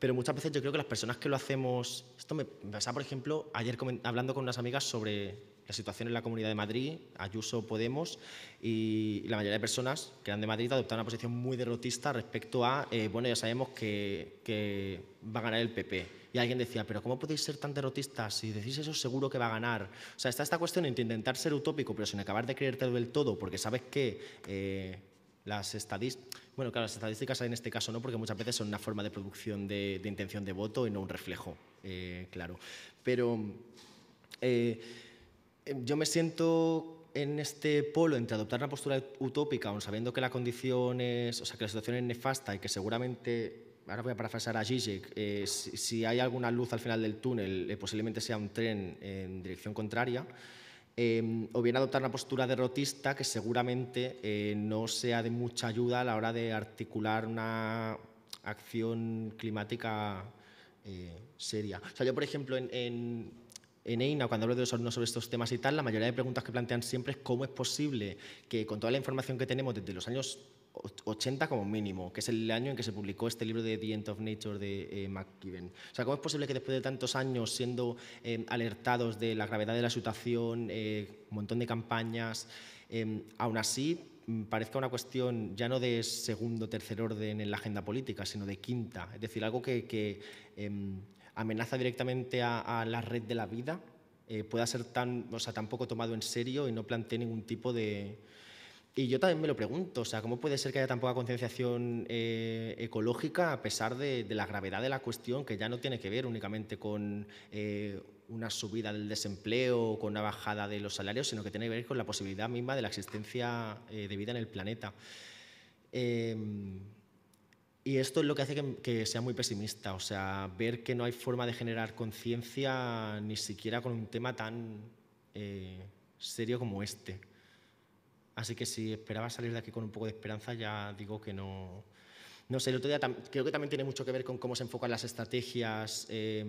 Pero muchas veces yo creo que las personas que lo hacemos... Esto me pasa, por ejemplo, ayer hablando con unas amigas sobre la situación en la Comunidad de Madrid, Ayuso, Podemos, y la mayoría de personas que eran de Madrid adoptaron una posición muy derrotista respecto a, eh, bueno, ya sabemos que, que va a ganar el P P. Y alguien decía, pero ¿cómo podéis ser tan derrotistas? Si decís eso, seguro que va a ganar. O sea, está esta cuestión entre intentar ser utópico, pero sin acabar de creértelo del todo, porque sabes que... Eh, Las estadísticas, bueno, claro, las estadísticas en este caso no, porque muchas veces son una forma de producción de, de intención de voto y no un reflejo, eh, claro. Pero eh, yo me siento en este polo entre adoptar una postura utópica, aun sabiendo que la condición es, o sea, que la situación es nefasta y que seguramente, ahora voy a parafrasear a Zizek, eh, si, si hay alguna luz al final del túnel, eh, posiblemente sea un tren en dirección contraria. Eh, o bien adoptar una postura derrotista que seguramente eh, no sea de mucha ayuda a la hora de articular una acción climática eh, seria. O sea, yo, por ejemplo, en, en, en EINA, cuando hablo de los alumnos sobre estos temas y tal, la mayoría de preguntas que plantean siempre es cómo es posible que con toda la información que tenemos desde los años ochenta como mínimo, que es el año en que se publicó este libro de The End of Nature de eh, McKibben. O sea, ¿cómo es posible que después de tantos años siendo eh, alertados de la gravedad de la situación, eh, un montón de campañas, eh, aún así parezca una cuestión ya no de segundo o tercer orden en la agenda política, sino de quinta? Es decir, algo que, que eh, amenaza directamente a, a la red de la vida eh, pueda ser tan, o sea, tan poco tomado en serio y no plantee ningún tipo de... Y yo también me lo pregunto, o sea, ¿cómo puede ser que haya tan poca concienciación eh, ecológica a pesar de, de la gravedad de la cuestión, que ya no tiene que ver únicamente con eh, una subida del desempleo o con una bajada de los salarios, sino que tiene que ver con la posibilidad misma de la existencia eh, de vida en el planeta? Eh, y esto es lo que hace que, que sea muy pesimista, o sea, ver que no hay forma de generar conciencia ni siquiera con un tema tan eh, serio como este. Así que si esperaba salir de aquí con un poco de esperanza, ya digo que no. No sé, el otro día creo que también tiene mucho que ver con cómo se enfocan las estrategias eh,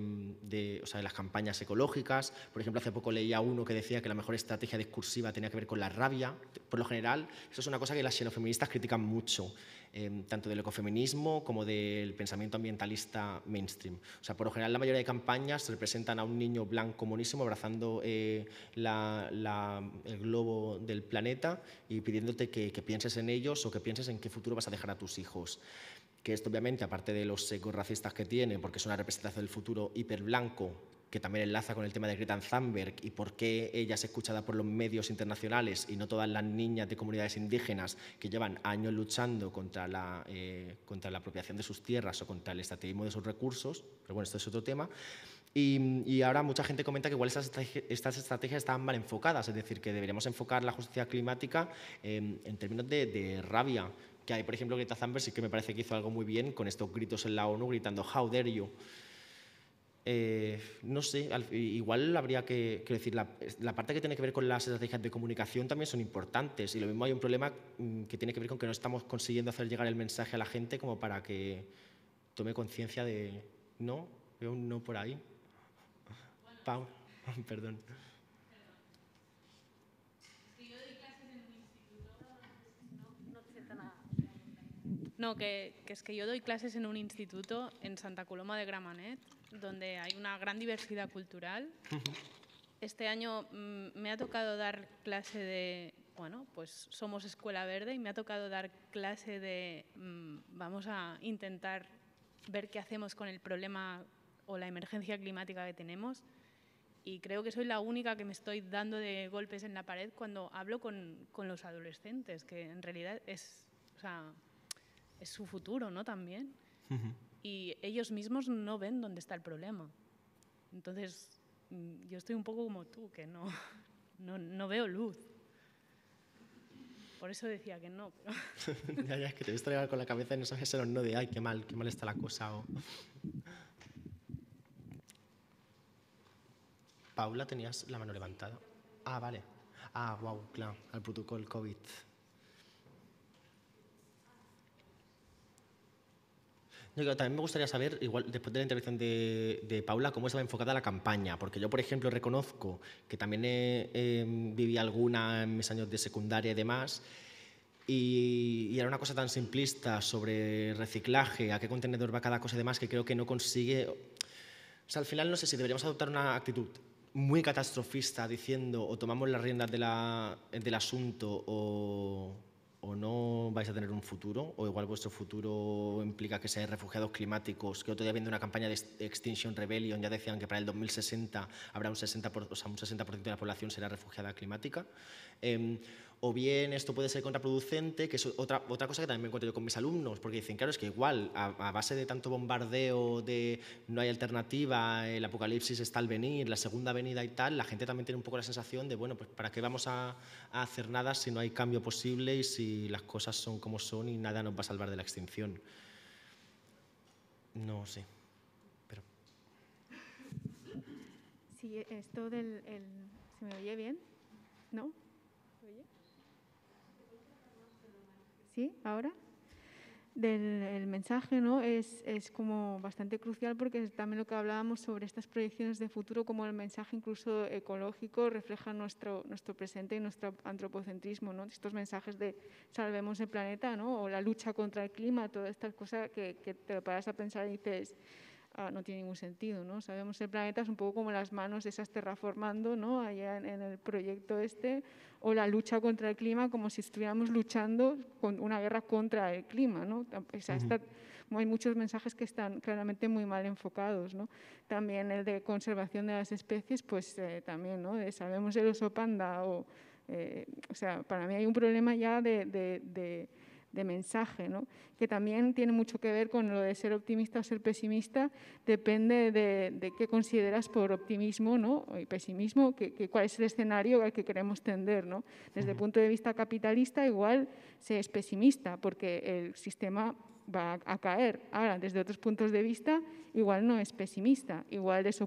de, o sea, de las campañas ecológicas. Por ejemplo, hace poco leía uno que decía que la mejor estrategia discursiva tenía que ver con la rabia. Por lo general, eso es una cosa que las xenofeministas critican mucho, eh, tanto del ecofeminismo como del pensamiento ambientalista mainstream. O sea, por lo general, la mayoría de campañas representan a un niño blanco monísimo abrazando eh, la, la, el globo del planeta y pidiéndote que, que pienses en ellos o que pienses en qué futuro vas a dejar a tus hijos. Que esto, obviamente, aparte de los ecos racistas que tiene, porque es una representación del futuro hiperblanco, que también enlaza con el tema de Greta Thunberg y por qué ella es escuchada por los medios internacionales y no todas las niñas de comunidades indígenas que llevan años luchando contra la, eh, contra la apropiación de sus tierras o contra el extractivismo de sus recursos. Pero bueno, esto es otro tema. Y, y ahora mucha gente comenta que igual estas estrategias, estas estrategias están mal enfocadas, es decir, que deberíamos enfocar la justicia climática eh, en términos de, de rabia. Que hay, por ejemplo, Greta Thunberg, sí que me parece que hizo algo muy bien con estos gritos en la ONU, gritando "How dare you". Eh, no sé, igual habría que, que decir, la, la parte que tiene que ver con las estrategias de comunicación también son importantes. Y lo mismo hay un problema que tiene que ver con que no estamos consiguiendo hacer llegar el mensaje a la gente como para que tome conciencia de... No, veo un no por ahí. Pau, perdón. No, que, que es que yo doy clases en un instituto en Santa Coloma de Gramenet, donde hay una gran diversidad cultural. Este año me ha tocado dar clase de, bueno, pues somos Escuela Verde, y me ha tocado dar clase de mmm, vamos a intentar ver qué hacemos con el problema o la emergencia climática que tenemos. Y creo que soy la única que me estoy dando de golpes en la pared cuando hablo con, con los adolescentes, que en realidad es... O sea, es su futuro, ¿no? También. Uh-huh. Y ellos mismos no ven dónde está el problema. Entonces, yo estoy un poco como tú, que no, no, no veo luz. Por eso decía que no. Pero... ya, ya, es que te ves tragar con la cabeza y no sabes el no de ay, qué mal, qué mal está la cosa. O... Paula, tenías la mano levantada. Ah, vale. Ah, wow, claro, al protocolo COVID. Yo también me gustaría saber, igual después de la intervención de, de Paula, cómo estaba enfocada la campaña. Porque yo, por ejemplo, reconozco que también he, eh, viví alguna en mis años de secundaria y demás, y, y era una cosa tan simplista sobre reciclaje, a qué contenedor va cada cosa y demás, que creo que no consigue... O sea, al final no sé si deberíamos adoptar una actitud muy catastrofista diciendo o tomamos las riendas de la, del asunto o... o no vais a tener un futuro, o igual vuestro futuro implica que seáis refugiados climáticos, que otro día viendo una campaña de Extinction Rebellion ya decían que para el dos mil sesenta habrá un sesenta por ciento, o sea, un sesenta por ciento de la población será refugiada climática. Eh, o bien esto puede ser contraproducente, que es otra, otra cosa que también me encuentro yo con mis alumnos, porque dicen, claro, es que igual, a, a base de tanto bombardeo, de no hay alternativa, el apocalipsis está al venir, la segunda venida y tal, la gente también tiene un poco la sensación de, bueno, pues ¿para qué vamos a, a hacer nada si no hay cambio posible y si y las cosas son como son y nada nos va a salvar de la extinción? No sé, pero... Sí, esto del... El... ¿Se me oye bien? ¿No? ¿Se oye? ¿Sí? ¿Ahora? Del el mensaje, ¿no? Es, es como bastante crucial porque también lo que hablábamos sobre estas proyecciones de futuro, como el mensaje incluso ecológico refleja nuestro, nuestro presente y nuestro antropocentrismo, ¿no? Estos mensajes de salvemos el planeta, ¿no? O la lucha contra el clima, todas estas cosas que, que te paras a pensar y dices, ah, no tiene ningún sentido, ¿no? Sabemos el planeta es un poco como las manos de esas terraformando, ¿no? Allá en, en el proyecto este, o la lucha contra el clima como si estuviéramos luchando con una guerra contra el clima, ¿no? O sea, está, hay muchos mensajes que están claramente muy mal enfocados, ¿no? También el de conservación de las especies, pues eh, también, ¿no? De, sabemos el oso panda o… Eh, o sea, para mí hay un problema ya de… de, de de mensaje, ¿no? Que también tiene mucho que ver con lo de ser optimista o ser pesimista, depende de, de qué consideras por optimismo, ¿no? Y pesimismo, que, que cuál es el escenario al que queremos tender, ¿no? Desde el punto de vista capitalista igual se es pesimista porque el sistema va a caer. Ahora, desde otros puntos de vista, igual no es pesimista, igual, es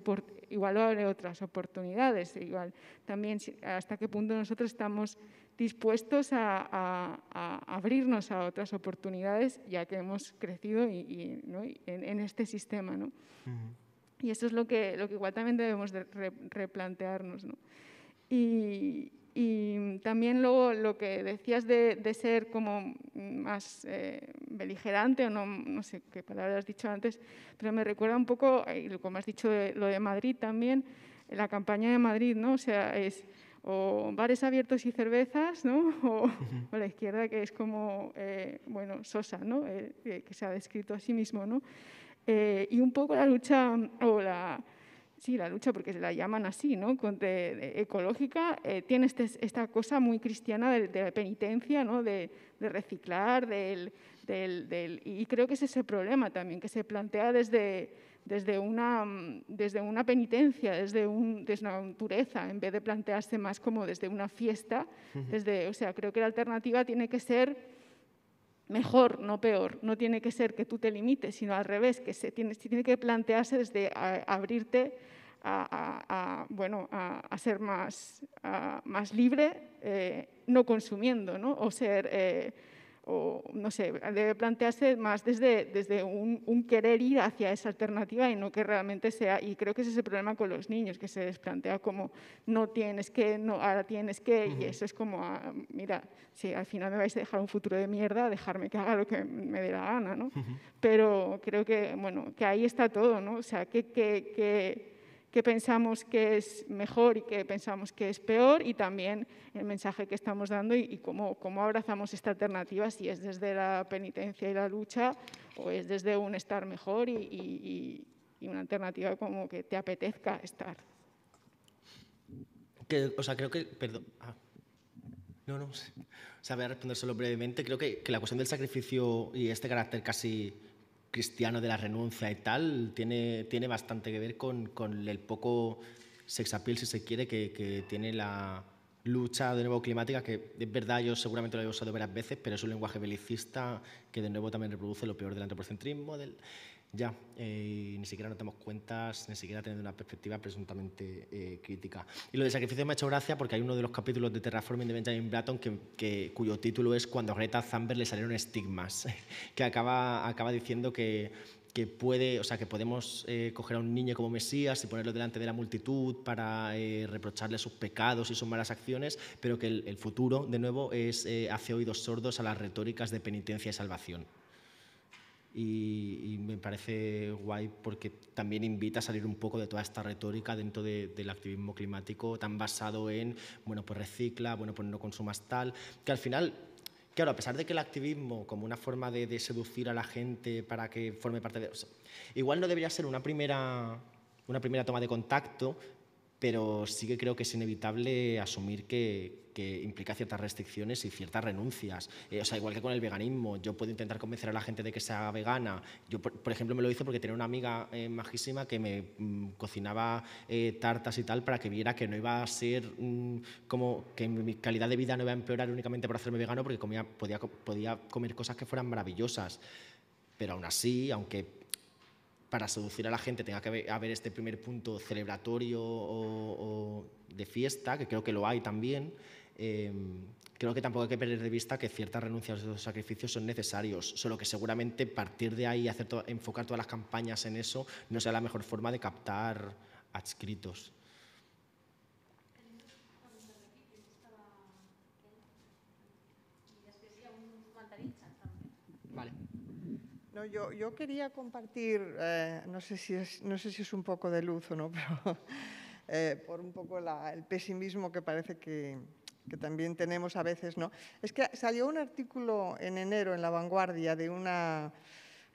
igual abre otras oportunidades, igual también hasta qué punto nosotros estamos dispuestos a, a, a abrirnos a otras oportunidades, ya que hemos crecido y, y, ¿no? y en, en este sistema, ¿no? Uh-huh. Y eso es lo que, lo que igual también debemos de re, replantearnos, ¿no? Y, y también luego lo que decías de, de ser como más eh, beligerante, o no, no sé qué palabra has dicho antes, pero me recuerda un poco, como has dicho, de, lo de Madrid también, la campaña de Madrid, ¿no? O sea, es… o bares abiertos y cervezas, ¿no? O, o la izquierda, que es como, eh, bueno, sosa, ¿no? Eh, que, que se ha descrito a sí mismo, ¿no? Eh, y un poco la lucha, o la, sí, la lucha, porque se la llaman así, ¿no? Con, de, de, ecológica, eh, tiene este, esta cosa muy cristiana de, de la penitencia, ¿no? De, de reciclar, del, del, del, y creo que es ese problema también, que se plantea desde… Desde una, desde una penitencia, desde, un, desde una dureza, en vez de plantearse más como desde una fiesta. Desde, o sea, creo que la alternativa tiene que ser mejor, no peor. No tiene que ser que tú te limites, sino al revés, que se tiene, se tiene que plantearse desde a, abrirte a, a, a, bueno, a, a ser más, a, más libre, eh, no consumiendo, ¿no? O ser… Eh, o no sé, debe plantearse más desde, desde un, un querer ir hacia esa alternativa y no que realmente sea, y creo que es ese problema con los niños, que se les plantea como no tienes que, no, ahora tienes que, y eso es como, ah, mira, si al final me vais a dejar un futuro de mierda, dejarme que haga lo que me dé la gana, ¿no? Pero creo que, bueno, que ahí está todo, ¿no? O sea, que… que, que qué pensamos que es mejor y qué pensamos que es peor, y también el mensaje que estamos dando y, y cómo, cómo abrazamos esta alternativa, si es desde la penitencia y la lucha o es desde un estar mejor y, y, y una alternativa como que te apetezca estar. Que, o sea, creo que… Perdón. Ah, no, no. O sea, voy a responder solo brevemente. Creo que, que la cuestión del sacrificio y este carácter casi… cristiano de la renuncia y tal, tiene, tiene bastante que ver con, con el poco sex appeal, si se quiere, que, que tiene la lucha de nuevo climática, que es verdad, yo seguramente lo he usado varias veces, pero es un lenguaje belicista que de nuevo también reproduce lo peor del antropocentrismo, del, ya, eh, y ni siquiera nos damos cuenta, ni siquiera teniendo una perspectiva presuntamente eh, crítica. Y lo de sacrificio me ha hecho gracia porque hay uno de los capítulos de Terraforming de Benjamin Bratton que, que, cuyo título es Cuando a Greta Thunberg le salieron estigmas, que acaba, acaba diciendo que, que, puede, o sea, que podemos eh, coger a un niño como Mesías y ponerlo delante de la multitud para eh, reprocharle sus pecados y sus malas acciones, pero que el, el futuro, de nuevo, es eh, hace oídos sordos a las retóricas de penitencia y salvación. Y, y me parece guay porque también invita a salir un poco de toda esta retórica dentro de, del activismo climático tan basado en, bueno, pues recicla, bueno, pues no consumas tal, que al final, claro, a pesar de que el activismo como una forma de, de seducir a la gente para que forme parte de… O sea, igual no debería ser una primera, una primera toma de contacto, pero sí que creo que es inevitable asumir que, que implica ciertas restricciones y ciertas renuncias. Eh, o sea, igual que con el veganismo, yo puedo intentar convencer a la gente de que sea vegana. Yo, por, por ejemplo, me lo hice porque tenía una amiga eh, majísima que me mmm, cocinaba eh, tartas y tal para que viera que no iba a ser mmm, como que mi calidad de vida no iba a empeorar únicamente por hacerme vegano, porque comía, podía, podía comer cosas que fueran maravillosas. Pero aún así, aunque… para seducir a la gente tenga que haber este primer punto celebratorio o, o de fiesta, que creo que lo hay también, eh, creo que tampoco hay que perder de vista que ciertas renuncias o sacrificios son necesarios, solo que seguramente partir de ahí y hacer to- enfocar todas las campañas en eso no sea la mejor forma de captar adscritos. Vale. No, yo, yo quería compartir, eh, no sé si es, no sé si es un poco de luz o no, pero eh, por un poco la, el pesimismo que parece que, que también tenemos a veces, ¿no? Es que salió un artículo en enero en La Vanguardia de una,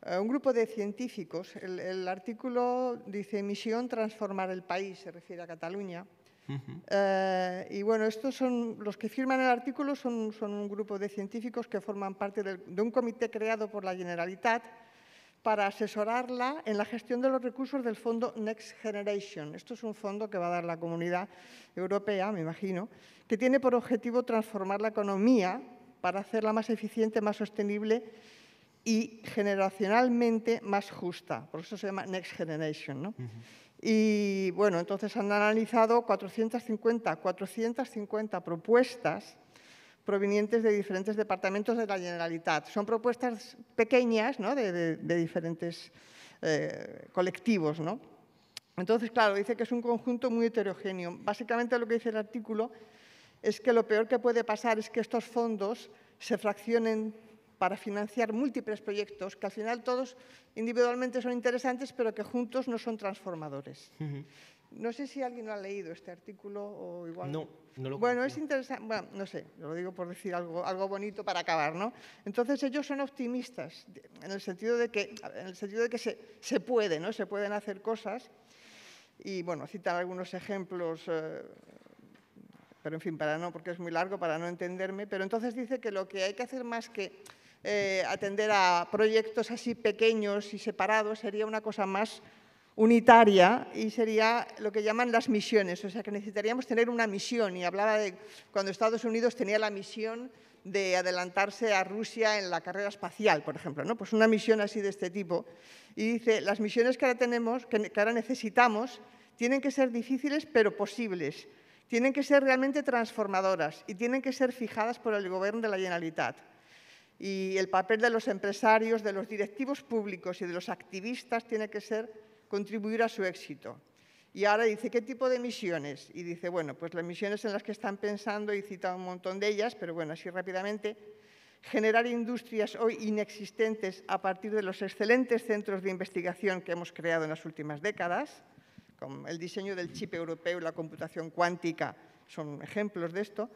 eh, un grupo de científicos. El, el artículo dice, misión transformar el país, se refiere a Cataluña. Uh-huh. eh, y bueno, estos son los que firman el artículo, son, son un grupo de científicos que forman parte del, de un comité creado por la Generalitat para asesorarla en la gestión de los recursos del fondo Next Generation. Esto es un fondo que va a dar la Comunidad Europea, me imagino, que tiene por objetivo transformar la economía para hacerla más eficiente, más sostenible y generacionalmente más justa. Por eso se llama Next Generation, ¿no? Uh-huh. Y bueno, entonces han analizado cuatrocientas cincuenta propuestas provenientes de diferentes departamentos de la Generalitat. Son propuestas pequeñas, ¿no?, de, de, de diferentes eh, colectivos, ¿no? Entonces, claro, dice que es un conjunto muy heterogéneo. Básicamente lo que dice el artículo es que lo peor que puede pasar es que estos fondos se fraccionen para financiar múltiples proyectos que al final todos individualmente son interesantes, pero que juntos no son transformadores. Uh-huh. No sé si alguien lo ha leído este artículo o igual. No, no lo Bueno, es interesante, bueno, no sé, lo digo por decir algo, algo bonito para acabar, ¿no? Entonces ellos son optimistas en el sentido de que, en el sentido de que se, se puede, ¿no? Se pueden hacer cosas y, bueno, citar algunos ejemplos. Eh, pero, en fin, para no, porque es muy largo, para no entenderme. Pero entonces dice que lo que hay que hacer más que Eh, atender a proyectos así pequeños y separados sería una cosa más unitaria y sería lo que llaman las misiones, o sea que necesitaríamos tener una misión, y hablaba de cuando Estados Unidos tenía la misión de adelantarse a Rusia en la carrera espacial, por ejemplo, ¿no? Pues una misión así de este tipo. Y dice, las misiones que ahora tenemos, que ahora necesitamos, tienen que ser difíciles pero posibles, tienen que ser realmente transformadoras y tienen que ser fijadas por el Gobierno de la Generalitat. Y el papel de los empresarios, de los directivos públicos y de los activistas tiene que ser contribuir a su éxito. Y ahora dice, ¿qué tipo de misiones? Y dice, bueno, pues las misiones en las que están pensando, y cita un montón de ellas, pero bueno, así rápidamente, generar industrias hoy inexistentes a partir de los excelentes centros de investigación que hemos creado en las últimas décadas, con el diseño del chip europeo y la computación cuántica, son ejemplos de esto.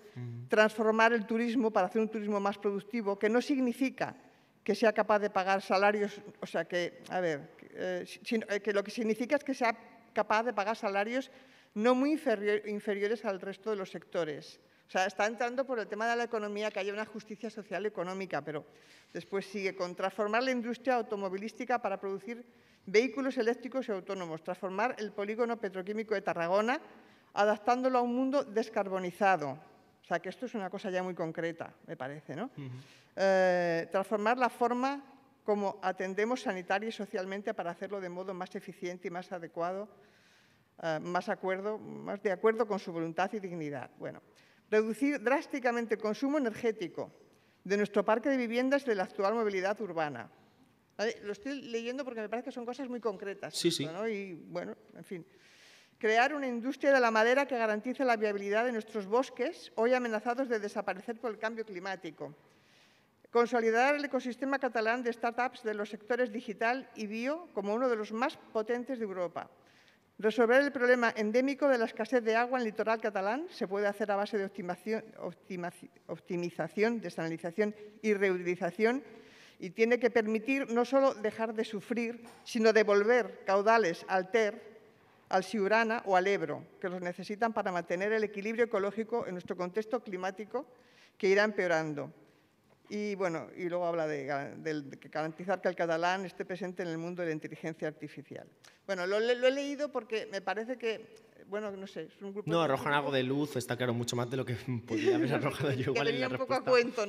Transformar el turismo para hacer un turismo más productivo, que no significa que sea capaz de pagar salarios, o sea, que, a ver, eh, sino, eh, que lo que significa es que sea capaz de pagar salarios no muy inferior, inferiores al resto de los sectores. O sea, está entrando por el tema de la economía, que haya una justicia social económica, pero después sigue con transformar la industria automovilística para producir vehículos eléctricos y autónomos, transformar el polígono petroquímico de Tarragona, adaptándolo a un mundo descarbonizado. O sea, que esto es una cosa ya muy concreta, me parece, ¿no? Uh-huh. eh, transformar la forma como atendemos sanitaria y socialmente para hacerlo de modo más eficiente y más adecuado, eh, más, acuerdo, más de acuerdo con su voluntad y dignidad. Bueno, reducir drásticamente el consumo energético de nuestro parque de viviendas y de la actual movilidad urbana. ¿Vale? Lo estoy leyendo porque me parece que son cosas muy concretas. Sí, esto, sí. ¿No? Y, bueno, en fin. Crear una industria de la madera que garantice la viabilidad de nuestros bosques, hoy amenazados de desaparecer por el cambio climático. Consolidar el ecosistema catalán de startups de los sectores digital y bio como uno de los más potentes de Europa. Resolver el problema endémico de la escasez de agua en el litoral catalán, se puede hacer a base de optimización, desalinización y reutilización, y tiene que permitir no solo dejar de sufrir, sino devolver caudales al Ter, al Siurana o al Ebro, que los necesitan para mantener el equilibrio ecológico en nuestro contexto climático, que irá empeorando. Y, bueno, y luego habla de, de, de garantizar que el catalán esté presente en el mundo de la inteligencia artificial. Bueno, lo, lo he leído porque me parece que, bueno, no sé, es un grupo... No, arrojan algo de luz, está claro, mucho más de lo que podía haber arrojado yo igual en la respuesta. Que venía un poco a cuento,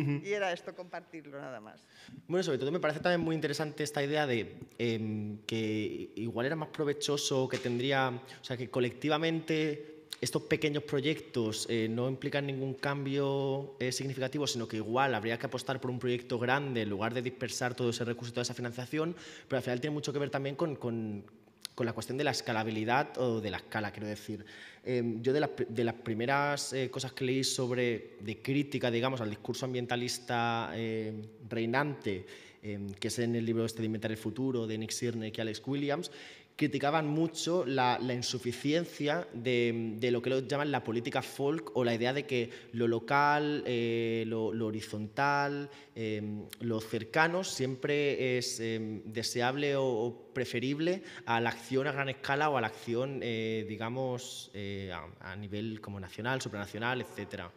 ¿no? Y era esto, compartirlo, nada más. Bueno, sobre todo me parece también muy interesante esta idea de eh, que igual era más provechoso, que tendría... O sea, que colectivamente... Estos pequeños proyectos eh, no implican ningún cambio eh, significativo, sino que igual habría que apostar por un proyecto grande en lugar de dispersar todo ese recurso y toda esa financiación, pero al final tiene mucho que ver también con, con, con la cuestión de la escalabilidad o de la escala, quiero decir. Eh, yo de las, de las primeras eh, cosas que leí sobre, de crítica, digamos, al discurso ambientalista eh, reinante, eh, que es en el libro este de Inventar el Futuro, de Nick Sirnek y Alex Williams, criticaban mucho la, la insuficiencia de, de lo que ellos llaman la política folk, o la idea de que lo local, eh, lo, lo horizontal, eh, lo cercano siempre es eh, deseable o, o preferible a la acción a gran escala o a la acción, eh, digamos, eh, a, a nivel como nacional, supranacional, etcétera.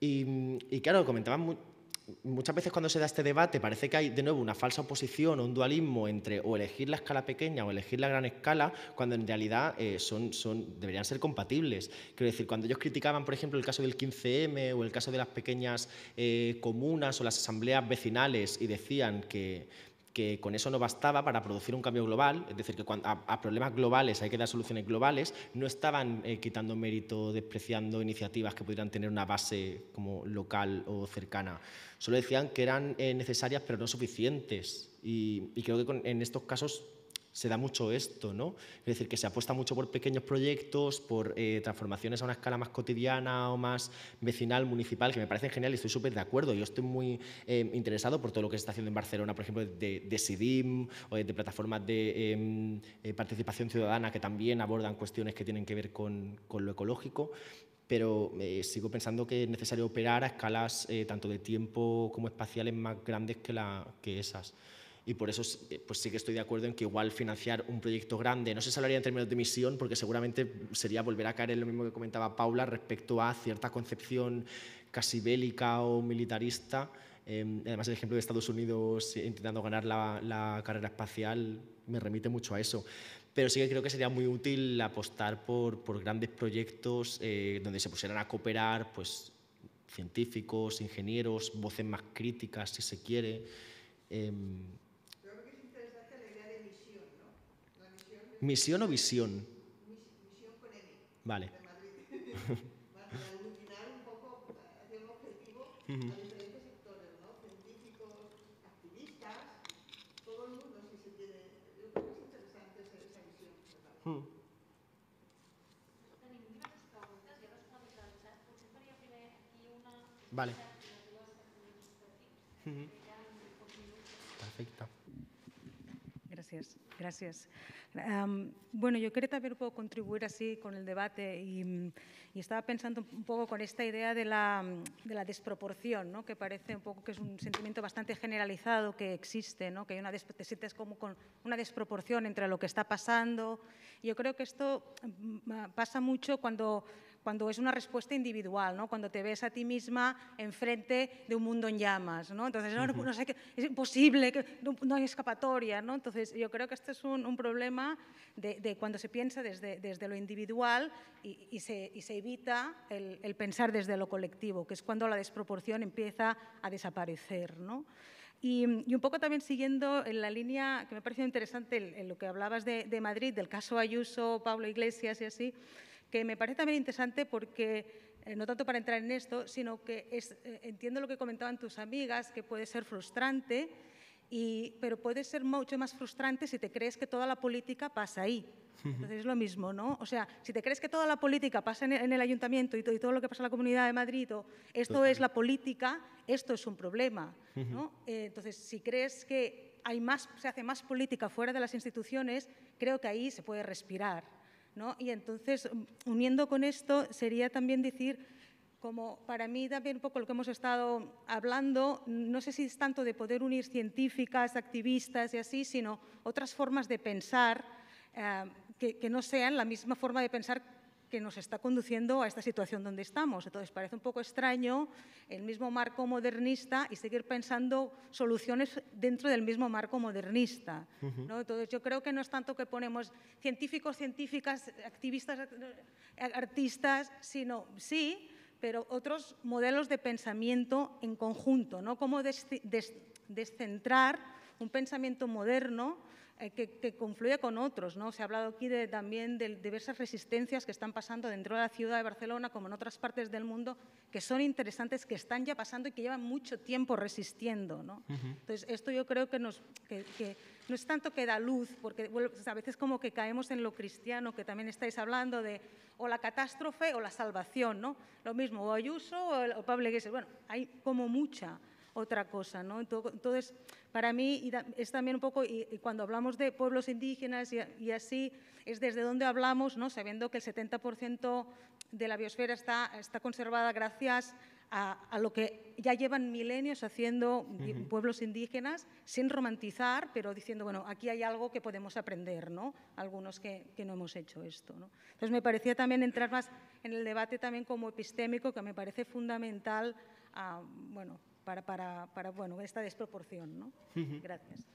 Y, y claro, comentaban muy, muchas veces cuando se da este debate parece que hay de nuevo una falsa oposición o un dualismo entre o elegir la escala pequeña o elegir la gran escala, cuando en realidad eh, son, son, deberían ser compatibles. Quiero decir, cuando ellos criticaban, por ejemplo, el caso del quince eme o el caso de las pequeñas eh, comunas o las asambleas vecinales, y decían que, que con eso no bastaba para producir un cambio global, es decir, que cuando, a, a problemas globales hay que dar soluciones globales, no estaban eh, quitando mérito, despreciando iniciativas que pudieran tener una base como local o cercana. Solo decían que eran eh, necesarias pero no suficientes, y, y creo que con, en estos casos se da mucho esto, ¿no? Es decir, que se apuesta mucho por pequeños proyectos, por eh, transformaciones a una escala más cotidiana o más vecinal, municipal, que me parecen genial y estoy súper de acuerdo. Yo estoy muy eh, interesado por todo lo que se está haciendo en Barcelona, por ejemplo, de, de SIDIM o de, de plataformas de eh, participación ciudadana que también abordan cuestiones que tienen que ver con, con lo ecológico. Pero eh, sigo pensando que es necesario operar a escalas eh, tanto de tiempo como espaciales más grandes que, la, que esas. Y por eso pues sí que estoy de acuerdo en que igual financiar un proyecto grande, no sé si hablaría en términos de misión, porque seguramente sería volver a caer en lo mismo que comentaba Paula respecto a cierta concepción casi bélica o militarista. Eh, además, el ejemplo de Estados Unidos intentando ganar la, la carrera espacial me remite mucho a eso. Pero sí que creo que sería muy útil apostar por, por grandes proyectos eh, donde se pusieran a cooperar pues, científicos, ingenieros, voces más críticas, si se quiere. Eh, Pero creo que es interesante la idea de misión, ¿no? La misión, de... ¿Misión o visión? Mis, misión con M. Vale. De Madrid. Para aglutinar un poco, hacer un objetivo uh -huh. a diferentes sectores, ¿no? Científicos, activistas, todo el mundo, si se tiene. Yo creo que es interesante esa, esa misión. Uh -huh. Vale. Uh-huh. Perfecto. Gracias, gracias. Um, bueno, yo quería también un poco contribuir así con el debate y, y estaba pensando un poco con esta idea de la, de la desproporción, ¿no? Que parece un poco que es un sentimiento bastante generalizado que existe, ¿no? Que hay una, te sientes como con una desproporción entre lo que está pasando. Yo creo que esto pasa mucho cuando... cuando es una respuesta individual, ¿no? Cuando te ves a ti misma enfrente de un mundo en llamas, ¿no? Entonces, no, no sé qué, es imposible, que, no, no hay escapatoria, ¿no? Entonces, yo creo que este es un, un problema de, de cuando se piensa desde, desde lo individual y, y, se, y se evita el, el pensar desde lo colectivo, que es cuando la desproporción empieza a desaparecer, ¿no? Y, y un poco también siguiendo en la línea que me ha parecido interesante en, en lo que hablabas de, de Madrid, del caso Ayuso, Pablo Iglesias y así, que me parece también interesante porque, eh, no tanto para entrar en esto, sino que es, eh, entiendo lo que comentaban tus amigas, que puede ser frustrante, y, pero puede ser mucho más frustrante si te crees que toda la política pasa ahí. Entonces es lo mismo, ¿no? O sea, si te crees que toda la política pasa en el, en el ayuntamiento y, y todo lo que pasa en la Comunidad de Madrid, o esto Total. es la política, esto es un problema, ¿no? Eh, entonces, si crees que hay más, se hace más política fuera de las instituciones, creo que ahí se puede respirar, ¿no? Y entonces, uniendo con esto, sería también decir, como para mí también un poco lo que hemos estado hablando, no sé si es tanto de poder unir científicas, activistas y así, sino otras formas de pensar eh, que, que no sean la misma forma de pensar que nos está conduciendo a esta situación donde estamos. Entonces, parece un poco extraño el mismo marco modernista y seguir pensando soluciones dentro del mismo marco modernista, ¿no? Entonces, yo creo que no es tanto que ponemos científicos, científicas, activistas, artistas, sino sí, pero otros modelos de pensamiento en conjunto, ¿no? Cómo des des descentrar un pensamiento moderno Que, que confluye con otros, ¿no? Se ha hablado aquí de, también de diversas resistencias que están pasando dentro de la ciudad de Barcelona, como en otras partes del mundo, que son interesantes, que están ya pasando y que llevan mucho tiempo resistiendo, ¿no? Uh-huh. Entonces, esto yo creo que, nos, que, que no es tanto que da luz, porque bueno, a veces como que caemos en lo cristiano, que también estáis hablando de o la catástrofe o la salvación, ¿no? Lo mismo, o Ayuso o, el, o Pablo Iglesias, bueno, hay como mucha. otra cosa, ¿no? Entonces, para mí es también un poco, y, y cuando hablamos de pueblos indígenas y, y así, es desde dónde hablamos, ¿no? Sabiendo que el setenta por ciento de la biosfera está, está conservada gracias a, a lo que ya llevan milenios haciendo uh-huh. pueblos indígenas, sin romantizar, pero diciendo, bueno, aquí hay algo que podemos aprender, ¿no? Algunos que, que no hemos hecho esto, ¿no? Entonces, me parecía también entrar más en el debate también como epistémico, que me parece fundamental, uh, bueno, para, para, para bueno, esta desproporción, ¿no? Uh-huh. Gracias.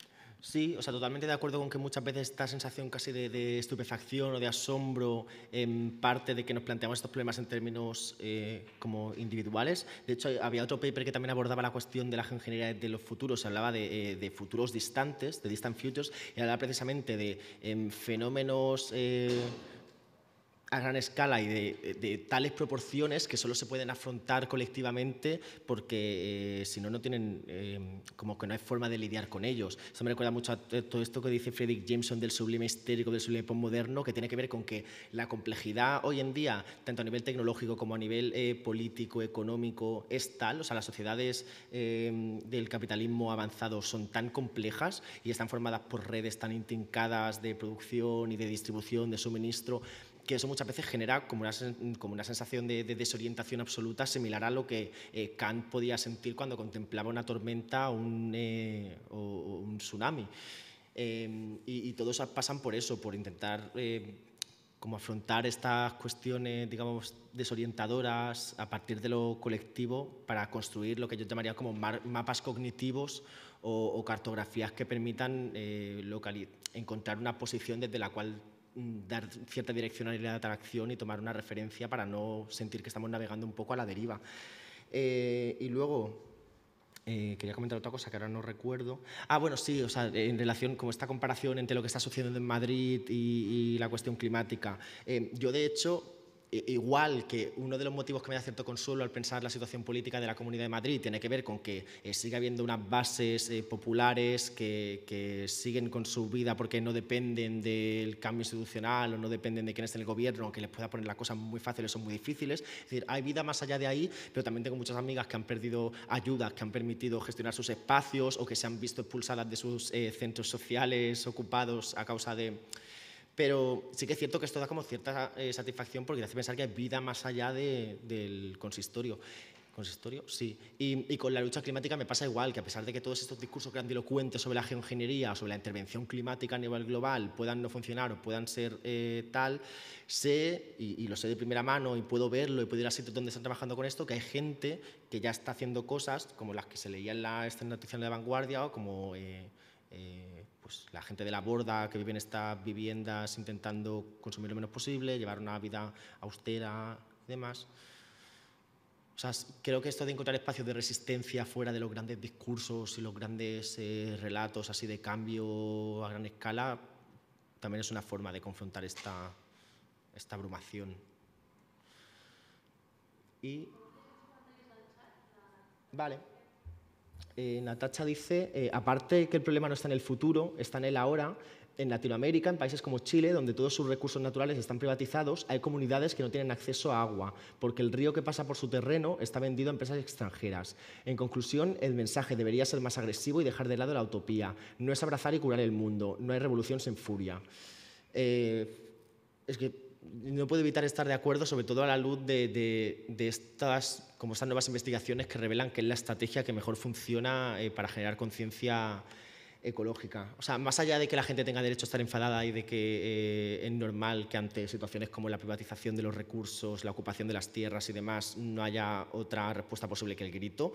Sí, o sea, totalmente de acuerdo con que muchas veces esta sensación casi de, de estupefacción o de asombro en eh, parte de que nos planteamos estos problemas en términos eh, como individuales. De hecho, había otro paper que también abordaba la cuestión de la geoingeniería de los futuros. Se hablaba de, eh, de futuros distantes, de distant futures, y hablaba precisamente de eh, fenómenos eh, a gran escala y de, de tales proporciones que solo se pueden afrontar colectivamente porque eh, si no, no tienen, eh, como que no hay forma de lidiar con ellos. Eso me recuerda mucho a todo esto que dice Fredric Jameson del sublime histérico, del sublime postmoderno, que tiene que ver con que la complejidad hoy en día, tanto a nivel tecnológico como a nivel eh, político, económico, es tal, o sea, las sociedades eh, del capitalismo avanzado son tan complejas y están formadas por redes tan intrincadas de producción y de distribución, de suministro, que eso muchas veces genera como una, como una sensación de, de desorientación absoluta, similar a lo que eh, Kant podía sentir cuando contemplaba una tormenta o un, eh, o, o un tsunami. Eh, y, y todos pasan por eso, por intentar eh, como afrontar estas cuestiones, digamos, desorientadoras a partir de lo colectivo para construir lo que yo llamaría como mar, mapas cognitivos o, o cartografías que permitan eh, encontrar una posición desde la cual dar cierta direccionalidad a la acción y tomar una referencia para no sentir que estamos navegando un poco a la deriva. Eh, y luego, eh, quería comentar otra cosa que ahora no recuerdo. Ah, bueno, sí, o sea, en relación con esta comparación entre lo que está sucediendo en Madrid y, y la cuestión climática. Eh, yo, de hecho, igual que uno de los motivos que me da cierto consuelo al pensar la situación política de la Comunidad de Madrid tiene que ver con que eh, sigue habiendo unas bases eh, populares que, que siguen con su vida porque no dependen del cambio institucional o no dependen de quién esté en el gobierno, que les pueda poner las cosas muy fáciles o muy difíciles. Es decir, hay vida más allá de ahí, pero también tengo muchas amigas que han perdido ayudas, que han permitido gestionar sus espacios o que se han visto expulsadas de sus eh, centros sociales ocupados a causa de... Pero sí que es cierto que esto da como cierta eh, satisfacción porque te hace pensar que hay vida más allá de, del consistorio. ¿Consistorio? Sí. Y, y con la lucha climática me pasa igual, que a pesar de que todos estos discursos grandilocuentes sobre la geoingeniería o sobre la intervención climática a nivel global puedan no funcionar o puedan ser eh, tal, sé, y, y lo sé de primera mano y puedo verlo y puedo ir a sitios donde están trabajando con esto, que hay gente que ya está haciendo cosas como las que se leía en la noticia de La Vanguardia o como... Eh, Eh, pues la gente de la borda que vive en estas viviendas intentando consumir lo menos posible, llevar una vida austera y demás. O sea, creo que esto de encontrar espacios de resistencia fuera de los grandes discursos y los grandes eh, relatos así de cambio a gran escala también es una forma de confrontar esta, esta abrumación. Y... Vale. Eh, Natacha dice, eh, aparte que el problema no está en el futuro, está en el ahora, en Latinoamérica, en países como Chile, donde todos sus recursos naturales están privatizados, hay comunidades que no tienen acceso a agua, porque el río que pasa por su terreno está vendido a empresas extranjeras. En conclusión, el mensaje debería ser más agresivo y dejar de lado la utopía. No es abrazar y curar el mundo, no hay revolución sin furia. Eh, es que... No puedo evitar estar de acuerdo, sobre todo a la luz de, de, de estas, como estas nuevas investigaciones que revelan que es la estrategia que mejor funciona eh, para generar conciencia ecológica. O sea, más allá de que la gente tenga derecho a estar enfadada y de que eh, es normal que ante situaciones como la privatización de los recursos, la ocupación de las tierras y demás, no haya otra respuesta posible que el grito,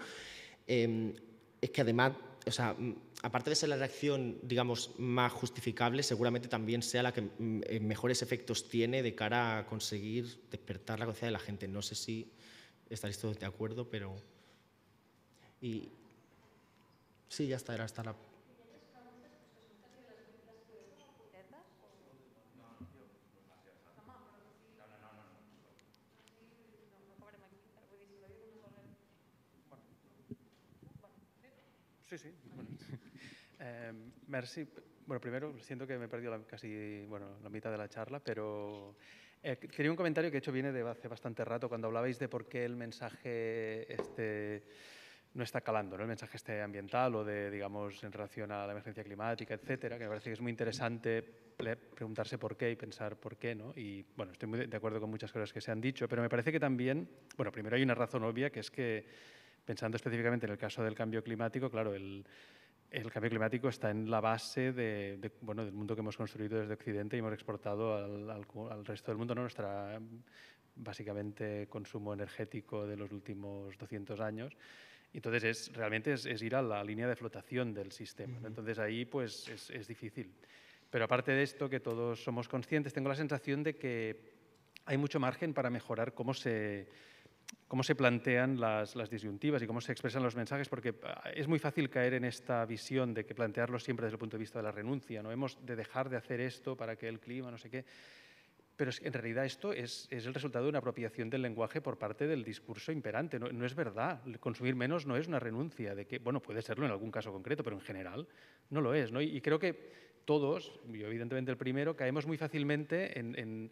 eh, es que además... O sea, aparte de ser la reacción, digamos, más justificable, seguramente también sea la que mejores efectos tiene de cara a conseguir despertar la conciencia de la gente. No sé si estaréis todos de acuerdo, pero... Y... Sí, ya está, era hasta la... Sí, sí. Bueno. Eh, merci. Bueno, primero siento que me he perdido la, casi bueno, la mitad de la charla, pero eh, quería un comentario que de hecho viene de hace bastante rato, cuando hablabais de por qué el mensaje este no está calando, ¿no?, el mensaje este ambiental o de, digamos, en relación a la emergencia climática, etcétera, que me parece que es muy interesante preguntarse por qué y pensar por qué, ¿no? Y, bueno, estoy muy de acuerdo con muchas cosas que se han dicho, pero me parece que también, bueno, primero hay una razón obvia, que es que, pensando específicamente en el caso del cambio climático, claro, el... El cambio climático está en la base de, de, bueno, del mundo que hemos construido desde Occidente y hemos exportado al, al, al resto del mundo, ¿no? Nuestra, básicamente, consumo energético de los últimos doscientos años. Entonces, es, realmente es, es ir a la línea de flotación del sistema, ¿no? Entonces, ahí pues es, es difícil. Pero aparte de esto, que todos somos conscientes, tengo la sensación de que hay mucho margen para mejorar cómo se... cómo se plantean las, las disyuntivas y cómo se expresan los mensajes, porque es muy fácil caer en esta visión de que plantearlo siempre desde el punto de vista de la renuncia, ¿no? Hemos de dejar de hacer esto para que el clima, no sé qué. Pero en realidad esto es, es el resultado de una apropiación del lenguaje por parte del discurso imperante. No, no es verdad. Consumir menos no es una renuncia. De que, bueno, puede serlo en algún caso concreto, pero en general no lo es, ¿no? Y, y creo que todos, yo evidentemente el primero, caemos muy fácilmente en... en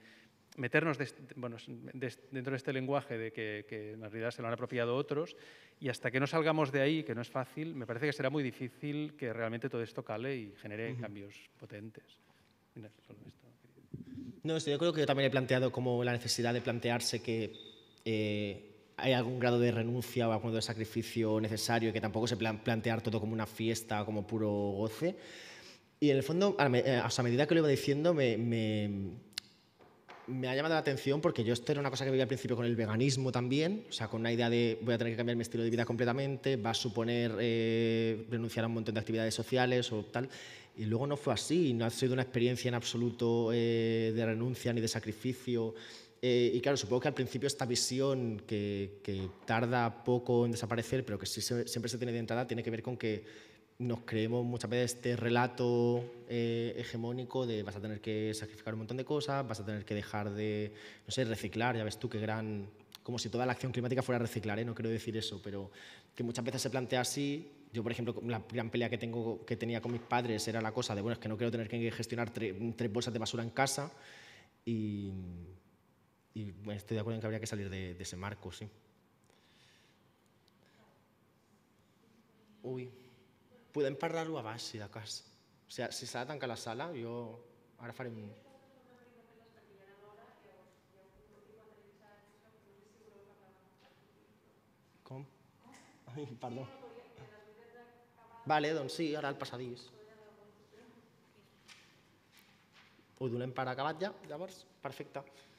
meternos de, bueno, de, dentro de este lenguaje de que, que en realidad se lo han apropiado otros, y hasta que no salgamos de ahí, que no es fácil, me parece que será muy difícil que realmente todo esto cale y genere uh-huh. cambios potentes. Mira, solo esto. No, yo creo que yo también he planteado como la necesidad de plantearse que eh, hay algún grado de renuncia o algún grado de sacrificio necesario y que tampoco se plan, plantear todo como una fiesta, como puro goce. Y en el fondo, a, a, a medida que lo iba diciendo, me, me Me ha llamado la atención porque yo esto era una cosa que veía al principio con el veganismo también, o sea, con una idea de voy a tener que cambiar mi estilo de vida completamente, va a suponer eh, renunciar a un montón de actividades sociales o tal, y luego no fue así, no ha sido una experiencia en absoluto eh, de renuncia ni de sacrificio. Eh, y claro, supongo que al principio esta visión que, que tarda poco en desaparecer, pero que sí se, siempre se tiene de entrada, tiene que ver con que nos creemos muchas veces este relato eh, hegemónico de vas a tener que sacrificar un montón de cosas, vas a tener que dejar de, no sé, reciclar, ya ves tú qué gran... Como si toda la acción climática fuera reciclar, ¿eh? No quiero decir eso, pero que muchas veces se plantea así. Yo, por ejemplo, la gran pelea que, tengo, que tenía con mis padres era la cosa de, bueno, es que no quiero tener que gestionar tre, tres bolsas de basura en casa y, y bueno, estoy de acuerdo en que habría que salir de, de ese marco, sí. Uy... Podem parlar-ho abans, si de cas. O sigui, si s'ha de tancar la sala, jo ara faré un... Com? Ai, perdó. Vale, doncs sí, ara el passadís. Ho donem per acabat ja, llavors? Perfecte.